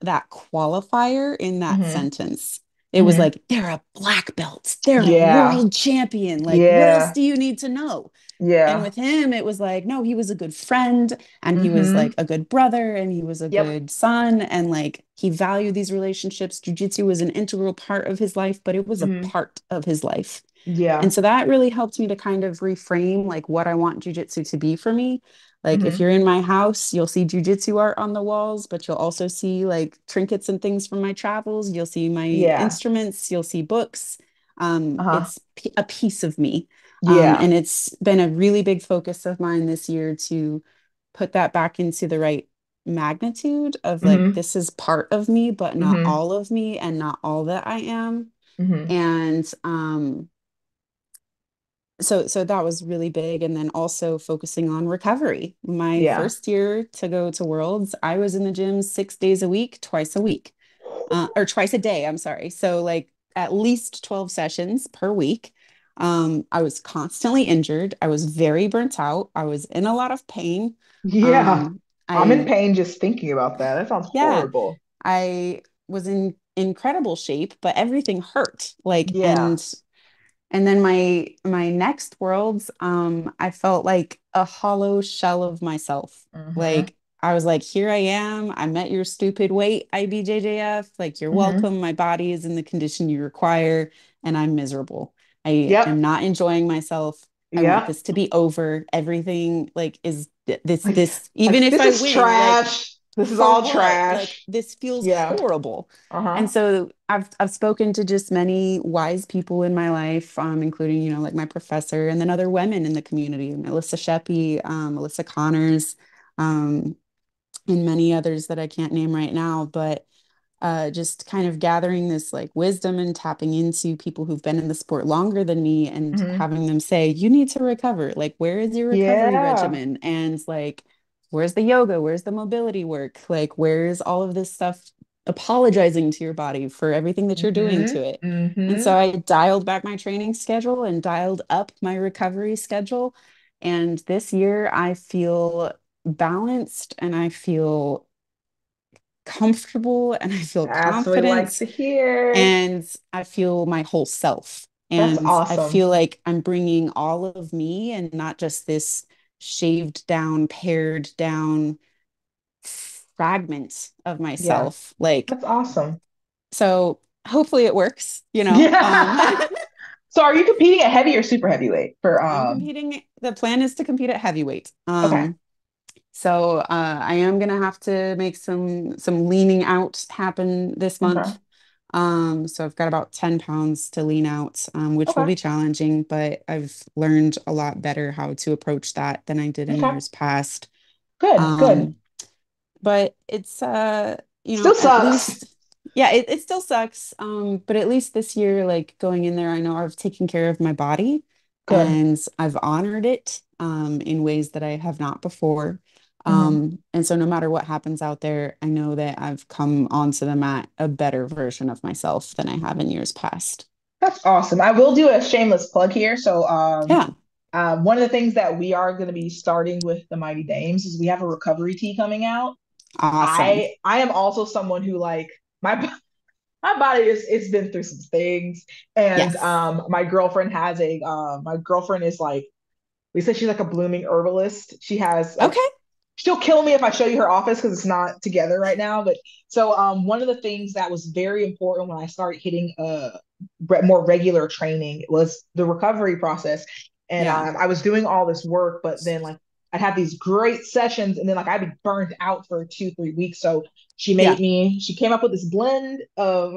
that qualifier in that mm-hmm. sentence. It mm-hmm. was like, they're a black belt. They're a world champion. What else do you need to know? Yeah. And with him, it was like, no, he was a good friend, and mm-hmm. he was a good brother, and he was a good son. And he valued these relationships. Jiu-jitsu was an integral part of his life, but it was mm-hmm. a part of his life. Yeah. And so that really helped me to kind of reframe what I want jujitsu to be for me. Mm-hmm. if you're in my house, you'll see jujitsu art on the walls, but you'll also see trinkets and things from my travels. You'll see my instruments, you'll see books. It's a piece of me. Yeah. And it's been a really big focus of mine this year to put that back into the right magnitude of mm-hmm. This is part of me, but not mm-hmm. all of me and not all that I am. Mm-hmm. And, So that was really big. And then also focusing on recovery. My first year to go to Worlds, I was in the gym 6 days a week, twice a day. I'm sorry. So at least 12 sessions per week. I was constantly injured. I was very burnt out. I was in a lot of pain. Yeah. I'm in pain just thinking about that. That sounds horrible. I was in incredible shape, but everything hurt. And then my next Worlds, I felt like a hollow shell of myself. Mm-hmm. I was like, here I am. I'm at your stupid weight, IBJJF. You're mm-hmm. welcome. My body is in the condition you require, and I'm miserable. I am not enjoying myself. I want this to be over. Everything is this. Even if I win, trash. This is all trash. This feels horrible. Uh-huh. And so I've spoken to just many wise people in my life, including, my professor, and then other women in the community, Melissa Sheppy, Melissa Connors, and many others that I can't name right now, but just kind of gathering this wisdom and tapping into people who've been in the sport longer than me and mm-hmm. having them say, you need to recover. Where is your recovery regimen? And where's the yoga? Where's the mobility work? Where's all of this stuff apologizing to your body for everything that you're mm-hmm. doing to it? Mm-hmm. And so I dialed back my training schedule and dialed up my recovery schedule. And this year I feel balanced, and I feel comfortable, and I feel confident. What I like to hear. And I feel my whole self. And that's awesome. I feel like I'm bringing all of me and not just this shaved down, pared down, fragments of myself. Yeah. Like, that's awesome. So hopefully it works, you know. Yeah. So are you competing at heavy or super heavyweight? For the plan is to compete at heavyweight. Okay. So I am gonna have to make some leaning out happen this month. Okay. So I've got about 10 pounds to lean out, which will be challenging, but I've learned a lot better how to approach that than I did in years past. Good, good. But it's, still sucks. It still sucks. But at least this year, like going in there, I know I've taken care of my body and I've honored it, in ways that I have not before. And so no matter what happens out there, I know that I've come onto the mat a better version of myself than I have in years past. That's awesome. I will do a shameless plug here. So, one of the things that we are going to be starting with the Mighty Dames is we have a recovery tea coming out. Awesome. I am also someone who, like, my body is, it's been through some things, and, my girlfriend has a, my girlfriend is like, we said she's like a blooming herbalist. She has, she'll kill me if I show you her office because it's not together right now. But so one of the things that was very important when I started hitting more regular training was the recovery process. And I was doing all this work, but then like I'd have these great sessions and then like I'd be burned out for 2-3 weeks. So she made me, she came up with this blend of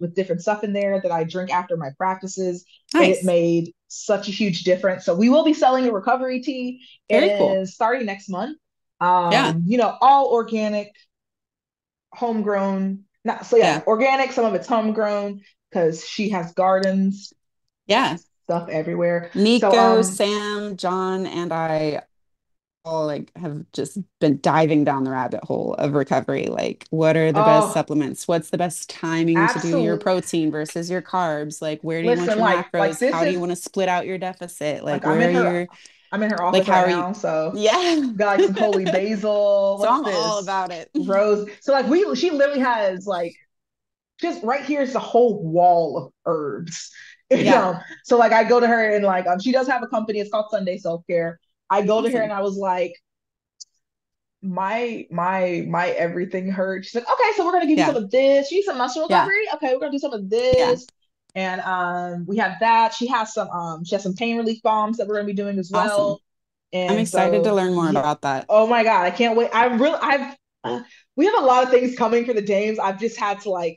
with different stuff in there that I drink after my practices. Nice. It made such a huge difference. So we will be selling a recovery tea starting next month. All organic, homegrown, organic, some of it's homegrown because she has gardens, stuff everywhere. Nico, so, Sam, John, and I all like have just been diving down the rabbit hole of recovery. Like, what are the best supplements? What's the best timing to do your protein versus your carbs? Like, where do you want your macros? Like, how do you want to split out your deficit? Like where I'm I'm in her office now, so got like some holy basil. So I'm all about it. Rose. So like she literally has like just right here is the whole wall of herbs. You know? So like I go to her and like she does have a company. It's called Sunday Self Care. I go to her and I was like, my everything hurt. She's like, okay, so we're gonna give you some of this. You need some muscle recovery. Okay, we're gonna do some of this. Yeah. And we have that. She has some pain relief bombs that we're going to be doing as well. Awesome. And I'm excited to learn more about that. Oh my God, I can't wait. We have a lot of things coming for the Dames. I've just had to I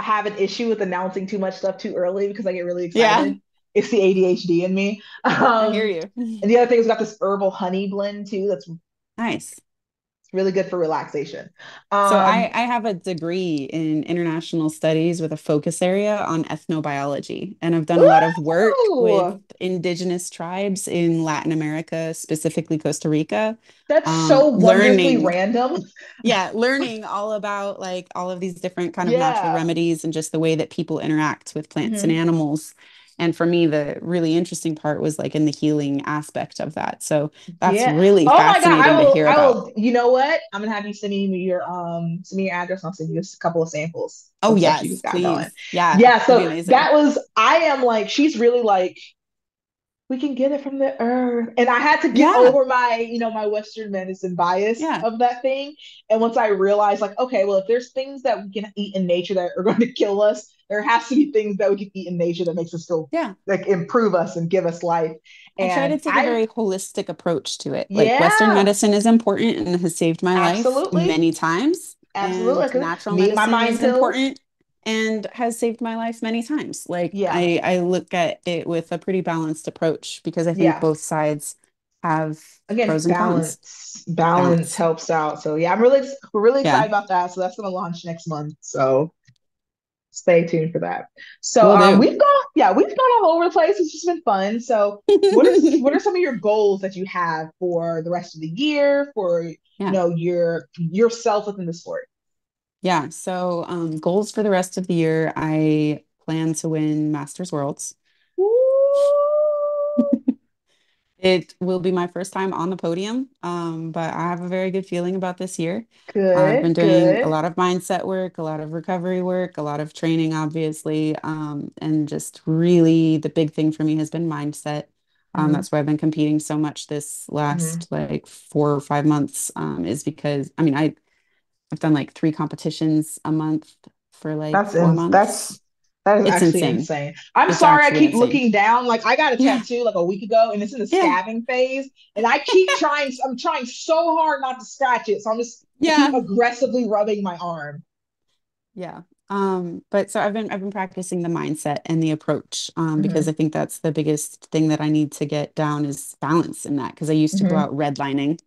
have an issue with announcing too much stuff too early because I get really excited. Yeah. It's the ADHD in me. I hear you. And the other thing is we got this herbal honey blend too. That's nice. Really good for relaxation. So I have a degree in international studies with a focus area on ethnobiology. And I've done a lot of work with indigenous tribes in Latin America, specifically Costa Rica. That's so wonderfully random. Yeah, learning all about like all of these different kind of natural remedies and just the way that people interact with plants and animals. And for me, the really interesting part was like in the healing aspect of that. So that's really fascinating to hear about. You know what? I'm gonna have you send me your address. And I'll send you a couple of samples. Oh yes, please. So that was. I am like, she's really like, we can get it from the earth. And I had to get over my, my Western medicine bias of that thing. And once I realized, like, okay, well, if there's things that we can eat in nature that are going to kill us, there has to be things that we can eat in nature that makes us feel like improve us and give us life. And I try to take a very holistic approach to it. Like Western medicine is important and has saved my life many times. Absolutely. And natural medicine is important and has saved my life many times. Like I look at it with a pretty balanced approach because I think both sides have pros and cons. Balance helps out. So we're really excited about that. So that's going to launch next month. So stay tuned for that. So we've gone all over the place. It's just been fun. So what are some of your goals that you have for the rest of the year for yourself within the sport? Yeah. So goals for the rest of the year. I plan to win Masters Worlds. It will be my first time on the podium, but I have a very good feeling about this year. Good, I've been doing a lot of mindset work, a lot of recovery work, a lot of training, obviously, and just really the big thing for me has been mindset. That's why I've been competing so much this last 4 or 5 months is because, I mean, I I've done like 3 competitions a month for like that's 4 months. That is it's actually insane. I'm sorry I keep looking down. Like I got a tattoo like a week ago and it's in the scabbing phase. And I keep trying, I'm trying so hard not to scratch it. So I'm just aggressively rubbing my arm. Yeah. But so I've been practicing the mindset and the approach, because I think that's the biggest thing that I need to get down is balance in that. Cause I used to go out redlining,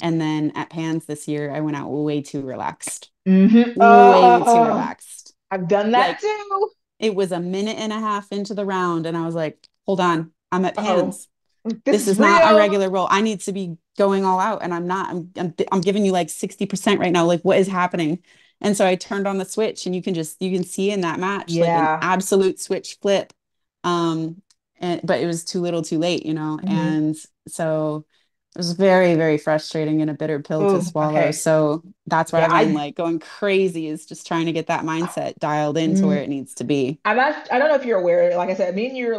and then at Pans this year, I went out way too relaxed, way too relaxed. I've done that like, too. It was a minute and a half into the round. And I was like, hold on, I'm at Pans. This is not a regular roll. I need to be going all out and I'm not, I'm giving you like 60% right now. Like what is happening? And so I turned on the switch and you can see in that match, like an absolute switch flip. But it was too little too late, you know? And so it was very, very frustrating and a bitter pill to swallow. Okay. So that's why I'm like going crazy is just trying to get that mindset dialed into where it needs to be. I don't know if you're aware, like I said, me and you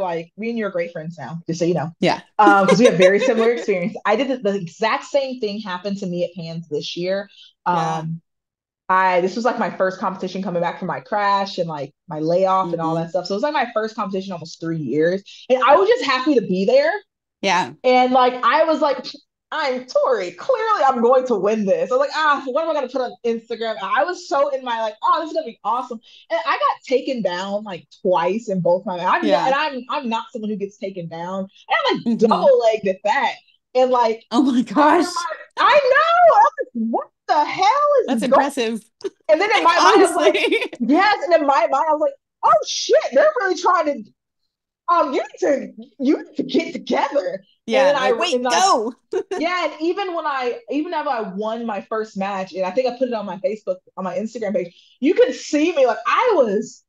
are great friends now, just so you know. Yeah. Cause we have very similar experience. I did the exact same thing happened to me at Pans this year. This was like my first competition coming back from my crash and like my layoff and all that stuff. So it was like my first competition almost 3 years. And I was just happy to be there. Yeah. And like, I was like, I'm Tori. Clearly I'm going to win this. I was like, so what am I going to put on Instagram? And I was so in my like, this is going to be awesome. And I got taken down like twice in both my, and I'm not someone who gets taken down. And I'm like double legged at that. And like, oh my gosh. I know. I was like, what the hell is that's impressive. And then in my mind, I was like, yes. And in my mind, I was like, oh shit, they're really trying to you need to get together. Yeah. And then go. And even after I won my first match, and I think I put it on my Facebook, on my Instagram page, you could see me like I was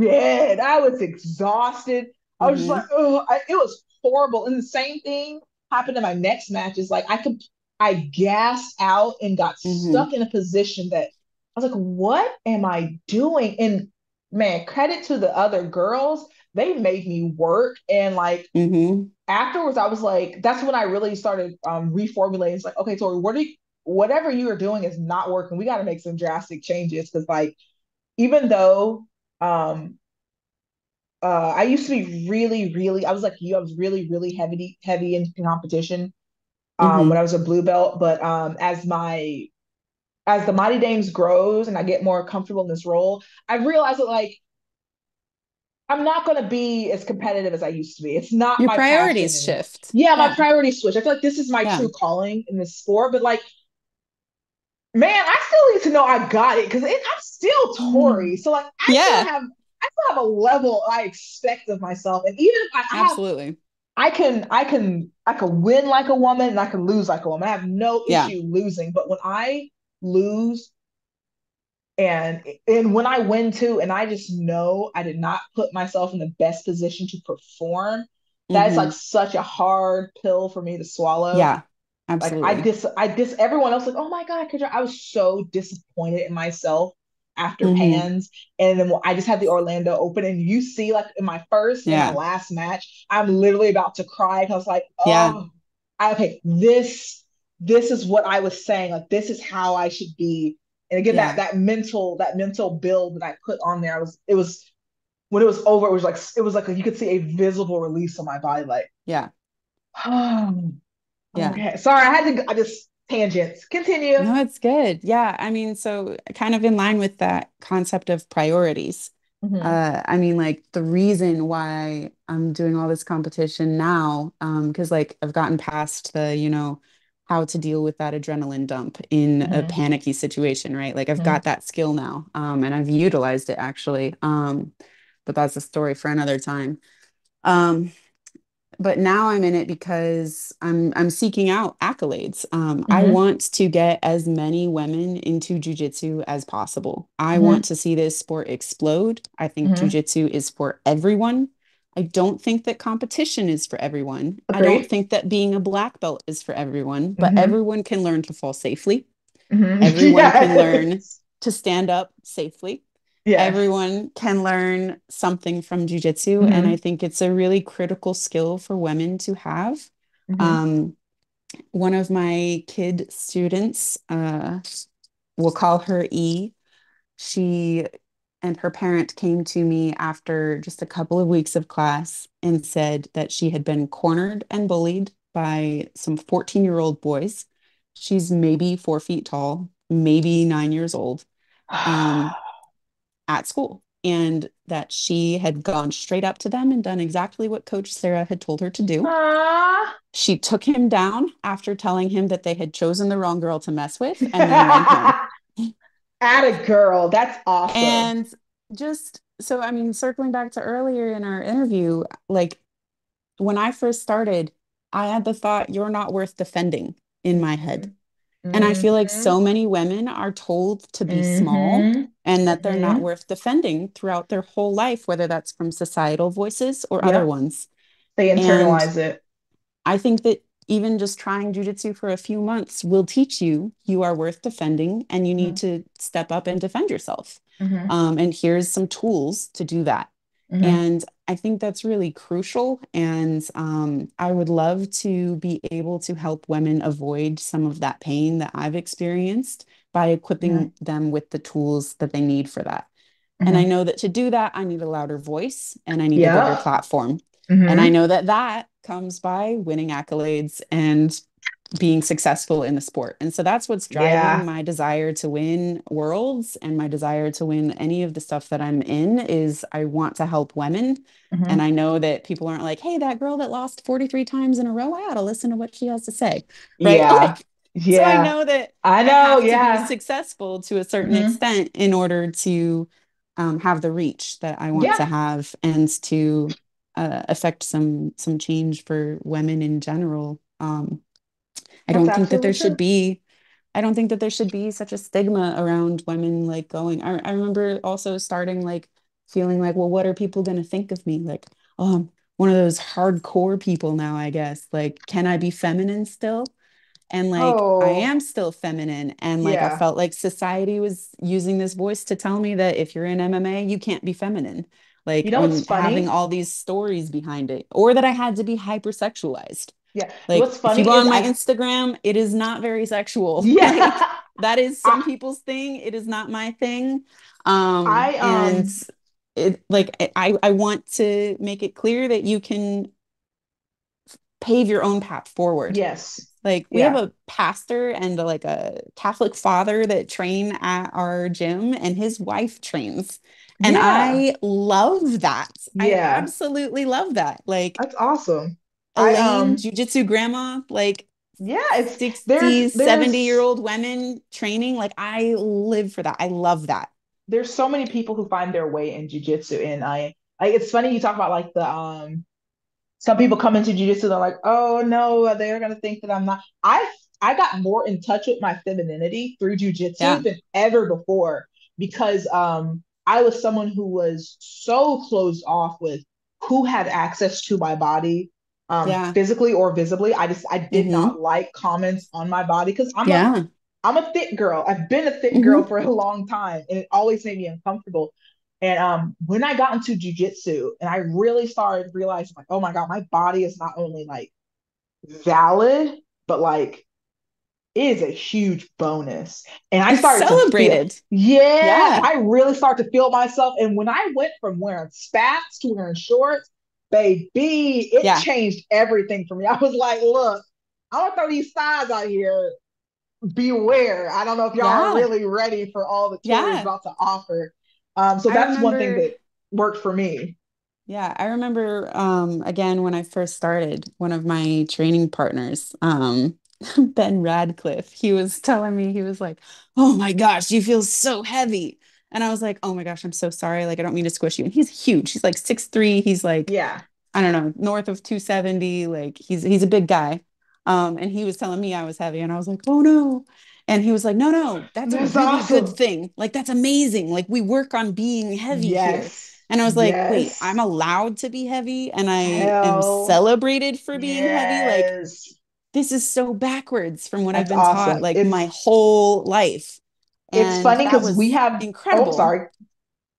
exhausted. I was just like, it was horrible. And the same thing happened in my next match. Is like I gassed out and got stuck in a position that I was like, what am I doing? And man, credit to the other girls. They made me work. And like afterwards, I was like, that's when I really started reformulating. It's like, okay, Tori, whatever you are doing is not working. We got to make some drastic changes. Cause like, even though I used to be really, really, I was like, I was really, really heavy in competition. When I was a blue belt, but as the Mighty Dames grows and I get more comfortable in this role, I realized that like I'm not going to be as competitive as I used to be. It's not my priorities shift. Yeah, my priorities switch. I feel like this is my true calling in this sport, but like, man, I still need to know I got it because I'm still Tori. So like, I still have a level I expect of myself, and even if I absolutely. I can win like a woman and I can lose like a woman. I have no issue losing, but when I lose and when I win too, and I just know I did not put myself in the best position to perform, that is like such a hard pill for me to swallow. Yeah, absolutely. Like everyone else like, oh my God, I was so disappointed in myself after Pans, and then I just had the Orlando Open, and you see like in my first and my last match, I'm literally about to cry because I was like, this is what I was saying, like this is how I should be. And again, that mental build that I put on there, it was when it was over, it was like you could see a visible release on my body, like okay. Sorry, I just tangents. Continue. No, it's good. Yeah. I mean, so kind of in line with that concept of priorities. I mean, like the reason why I'm doing all this competition now, because like I've gotten past the, you know, how to deal with that adrenaline dump in a panicky situation, right? Like I've got that skill now, and I've utilized it actually. But that's a story for another time. But now I'm in it because I'm seeking out accolades. I want to get as many women into jujitsu as possible. I want to see this sport explode. I think jujitsu is for everyone. I don't think that competition is for everyone. Agreed. I don't think that being a black belt is for everyone, but everyone can learn to fall safely. Everyone can learn to stand up safely. Yeah. Everyone can learn something from jujitsu. And I think it's a really critical skill for women to have. One of my kid students, We'll call her E. She and her parent came to me after just a couple of weeks of class and said that she had been cornered and bullied by some 14-year-old boys. She's maybe 4 feet tall, maybe 9 years old, at school. And that she had gone straight up to them and done exactly what Coach Sarah had told her to do. Aww. She took him down after telling him that they had chosen the wrong girl to mess with. And then ran him. Atta girl. That's awesome. And just, so, I mean, circling back to earlier in our interview, like, when I first started, I had the thought, you're not worth defending, in my head. Mm-hmm. And I feel like so many women are told to be small and that they're not worth defending throughout their whole life, whether that's from societal voices or other ones. They internalize it. I think that even just trying jujitsu for a few months will teach you, you are worth defending and you need to step up and defend yourself. Mm-hmm. And here's some tools to do that. Mm-hmm. And I think that's really crucial. And I would love to be able to help women avoid some of that pain that I've experienced by equipping them with the tools that they need for that. Mm-hmm. And I know that to do that, I need a louder voice and I need a bigger platform. Mm-hmm. And I know that that comes by winning accolades and being successful in the sport. And so that's what's driving my desire to win worlds and my desire to win any of the stuff that I'm in, is I want to help women. Mm-hmm. And I know that people aren't like, hey, that girl that lost 43 times in a row, I ought to listen to what she has to say. Right. Yeah. Like, so I know that I have to be successful to a certain extent in order to have the reach that I want to have and to affect some change for women in general. I don't think that there should be such a stigma around women, like, going. I remember also starting, like, feeling like, well, what are people going to think of me? Like, oh, I'm one of those hardcore people now, I guess. Like, can I be feminine still? And, like, I am still feminine. And, like, I felt like society was using this voice to tell me that if you're in MMA, you can't be feminine. Like, you know, I'm having all these stories behind it, or that I had to be hypersexualized. Yeah. Like, what's funny, if you go on my Instagram, it is not very sexual. Yeah. Like, that is some people's thing. It is not my thing. And it, like, I want to make it clear that you can pave your own path forward. Yes. Like, we have a pastor and a Catholic father that train at our gym, and his wife trains. And I love that. Yeah. I absolutely love that. Like, that's awesome. Jiu-jitsu grandma, like, it's 60, there's 70-year-old women training. Like, I live for that. I love that. There's so many people who find their way in jiu-jitsu, and I it's funny you talk about, like, the some people come into jiu-jitsu, they're like, oh no, they're gonna think that I'm not. I got more in touch with my femininity through jiu-jitsu than ever before, because I was someone who was so closed off with who had access to my body. Physically or visibly. I did not like comments on my body, because I'm a thick girl. I've been a thick girl for a long time, and it always made me uncomfortable. And when I got into jiu-jitsu and I really started realizing, like, oh my God, my body is not only, like, valid, but, like, it is a huge bonus. And I started celebrated. I really started to feel myself. And when I went from wearing spats to wearing shorts, baby, it changed everything for me. I was like, look, I'm gonna throw these sides out here. Beware. I don't know if y'all are really ready for all the tools about to offer. So that's one thing that worked for me. Yeah, I remember again, when I first started, one of my training partners, Ben Radcliffe, he was telling me, he was like, oh my gosh, you feel so heavy. And I was like, oh my gosh, I'm so sorry. Like, I don't mean to squish you. And he's huge. He's like 6'3". He's like, I don't know, north of 270. Like, he's a big guy. And he was telling me I was heavy, and I was like, oh no. And he was like, no, that's a really good thing. Like, that's amazing. Like, we work on being heavy here. And I was like, wait, I'm allowed to be heavy, and I am celebrated for being heavy. Like, this is so backwards from what I've been taught, like, my whole life. It's funny because we have incredible.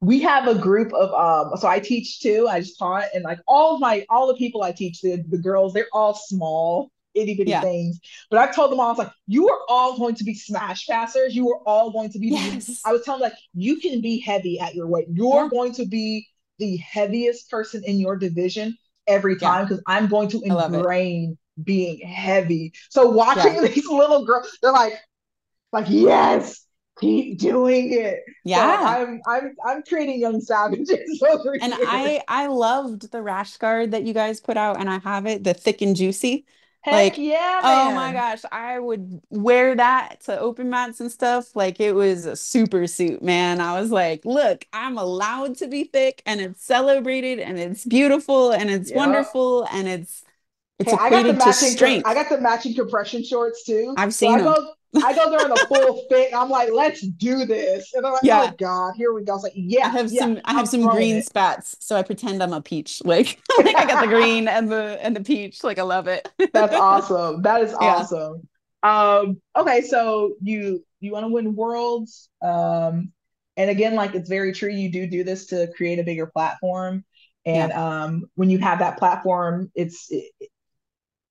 We have a group of so I teach too. I just taught, and, like, all the people I teach, the girls, they're all small itty bitty things. But I told them all, I was like, you are all going to be smash passers. You are all going to be. I was telling them, like, you can be heavy at your weight. You're going to be the heaviest person in your division every time, because I'm going to ingrain being heavy. So watching these little girls, they're like, yes, keep doing it. So I'm creating young savages over here. And I loved the rash guard that you guys put out, and I have it, the thick and juicy. Heck like, yeah, man. Oh my gosh, I would wear that to open mats and stuff. Like, it was a super suit, man. I was like, look, I'm allowed to be thick, and it's celebrated, and it's beautiful, and it's wonderful, and it's equated to strength. I got the matching compression shorts too. I've seen them. I go there in a full fit. I'm like, let's do this. And I'm like, oh God, here we go. I was like, I have some green spats. So I pretend I'm a peach. Like, like I got the green and the peach. Like, I love it. That's awesome. That is awesome. Okay. So you want to win worlds. And again, like, it's very true. You do this to create a bigger platform. And when you have that platform,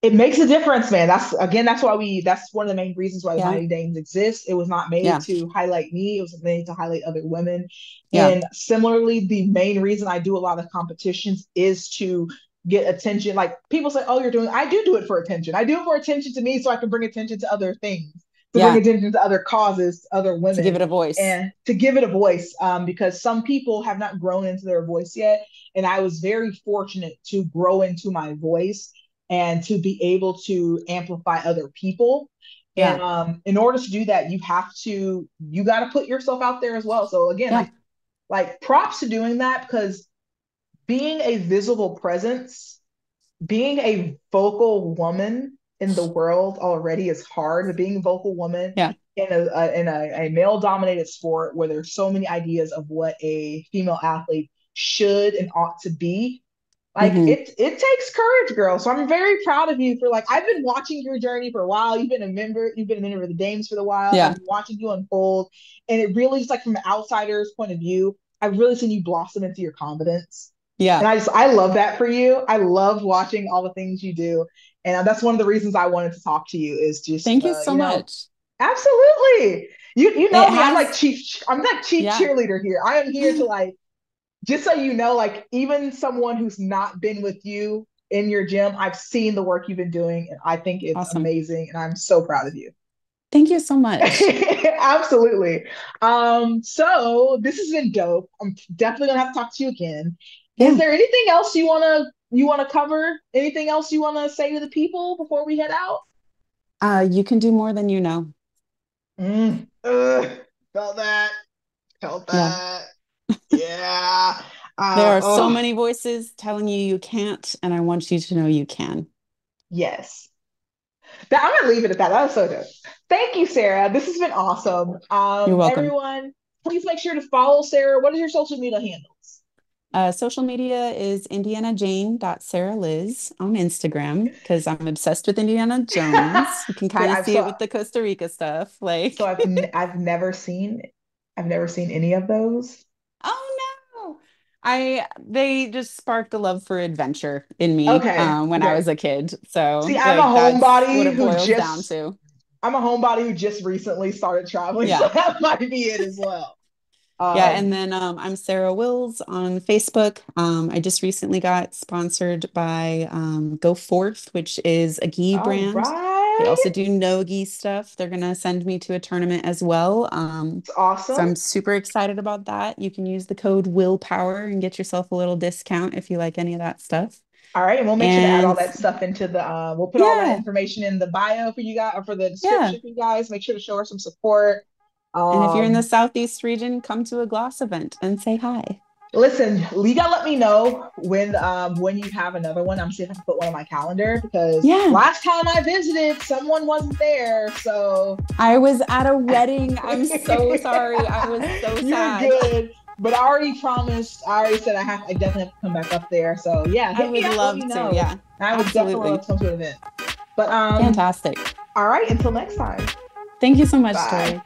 it makes a difference, man. That's one of the main reasons why the Mighty Dames exists. It was not made to highlight me. It was made to highlight other women. Yeah. And similarly, the main reason I do a lot of competitions is to get attention. Like, people say, oh, I do it for attention. I do it for attention to me so I can bring attention to other things, to bring attention to other causes, to other women. To give it a voice. And to give it a voice, because some people have not grown into their voice yet. And I was very fortunate to grow into my voice and to be able to amplify other people. Yeah. And in order to do that, you got to put yourself out there as well. So again, like props to doing that, because being a visible presence, being a vocal woman in the world already is hard, but being a vocal woman in a male-dominated sport where there's so many ideas of what a female athlete should and ought to be, like, it takes courage, girl. So I'm very proud of you for, like, I've been watching your journey for a while. You've been a member of the Dames for a while. Yeah. I've been watching you unfold. And it really just, like, from an outsider's point of view, I've really seen you blossom into your confidence. Yeah. And I love that for you. I love watching all the things you do. And that's one of the reasons I wanted to talk to you is just. Thank you so much. Absolutely. You know, I'm not chief cheerleader here. I am here to, like, just so you know, like, even someone who's not been with you in your gym, I've seen the work you've been doing, and I think it's awesome. Amazing, and I'm so proud of you. Thank you so much. Absolutely. So this has been dope. I'm definitely gonna have to talk to you again. Yeah. Is there anything else you wanna cover? Anything else you wanna say to the people before we head out? You can do more than you know. Felt that. Yeah. Yeah. There are so many voices telling you can't, and I want you to know you can. Yes. I'm going to leave it at that. That was so good. Thank you, Sarah. This has been awesome. You're welcome. Everyone, please make sure to follow Sarah. What are your social media handles? Social media is indianajane.sarahliz on Instagram, because I'm obsessed with Indiana Jones. You can kind of see it with the Costa Rica stuff. Like, so I've never seen any of those. They just sparked a love for adventure in me when I was a kid. So see, I'm a homebody who just recently started traveling. Yeah. So that might be it as well. And then I'm Sarah Wills on Facebook. I just recently got sponsored by Go Forth, which is a gi brand. Right. They also do no-gi stuff. They're going to send me to a tournament as well. That's awesome. So I'm super excited about that. You can use the code Willpower and get yourself a little discount if you like any of that stuff. All right. And we'll make sure to add all that stuff into the, we'll put all that information in the bio for you guys, or for the description for you guys. Make sure to show her some support. And if you're in the Southeast region, come to a GLOSS event and say hi. Listen, you gotta let me know when you have another one. I'm seeing if I can put one on my calendar, because last time I visited, someone wasn't there. So I was at a wedding. I'm so sorry. I was so sad. You're good. But I already promised. I already said I definitely have to come back up there. So I would love to. Yeah, I would definitely love to come to an event. But fantastic. All right. Until next time. Thank you so much, Tori.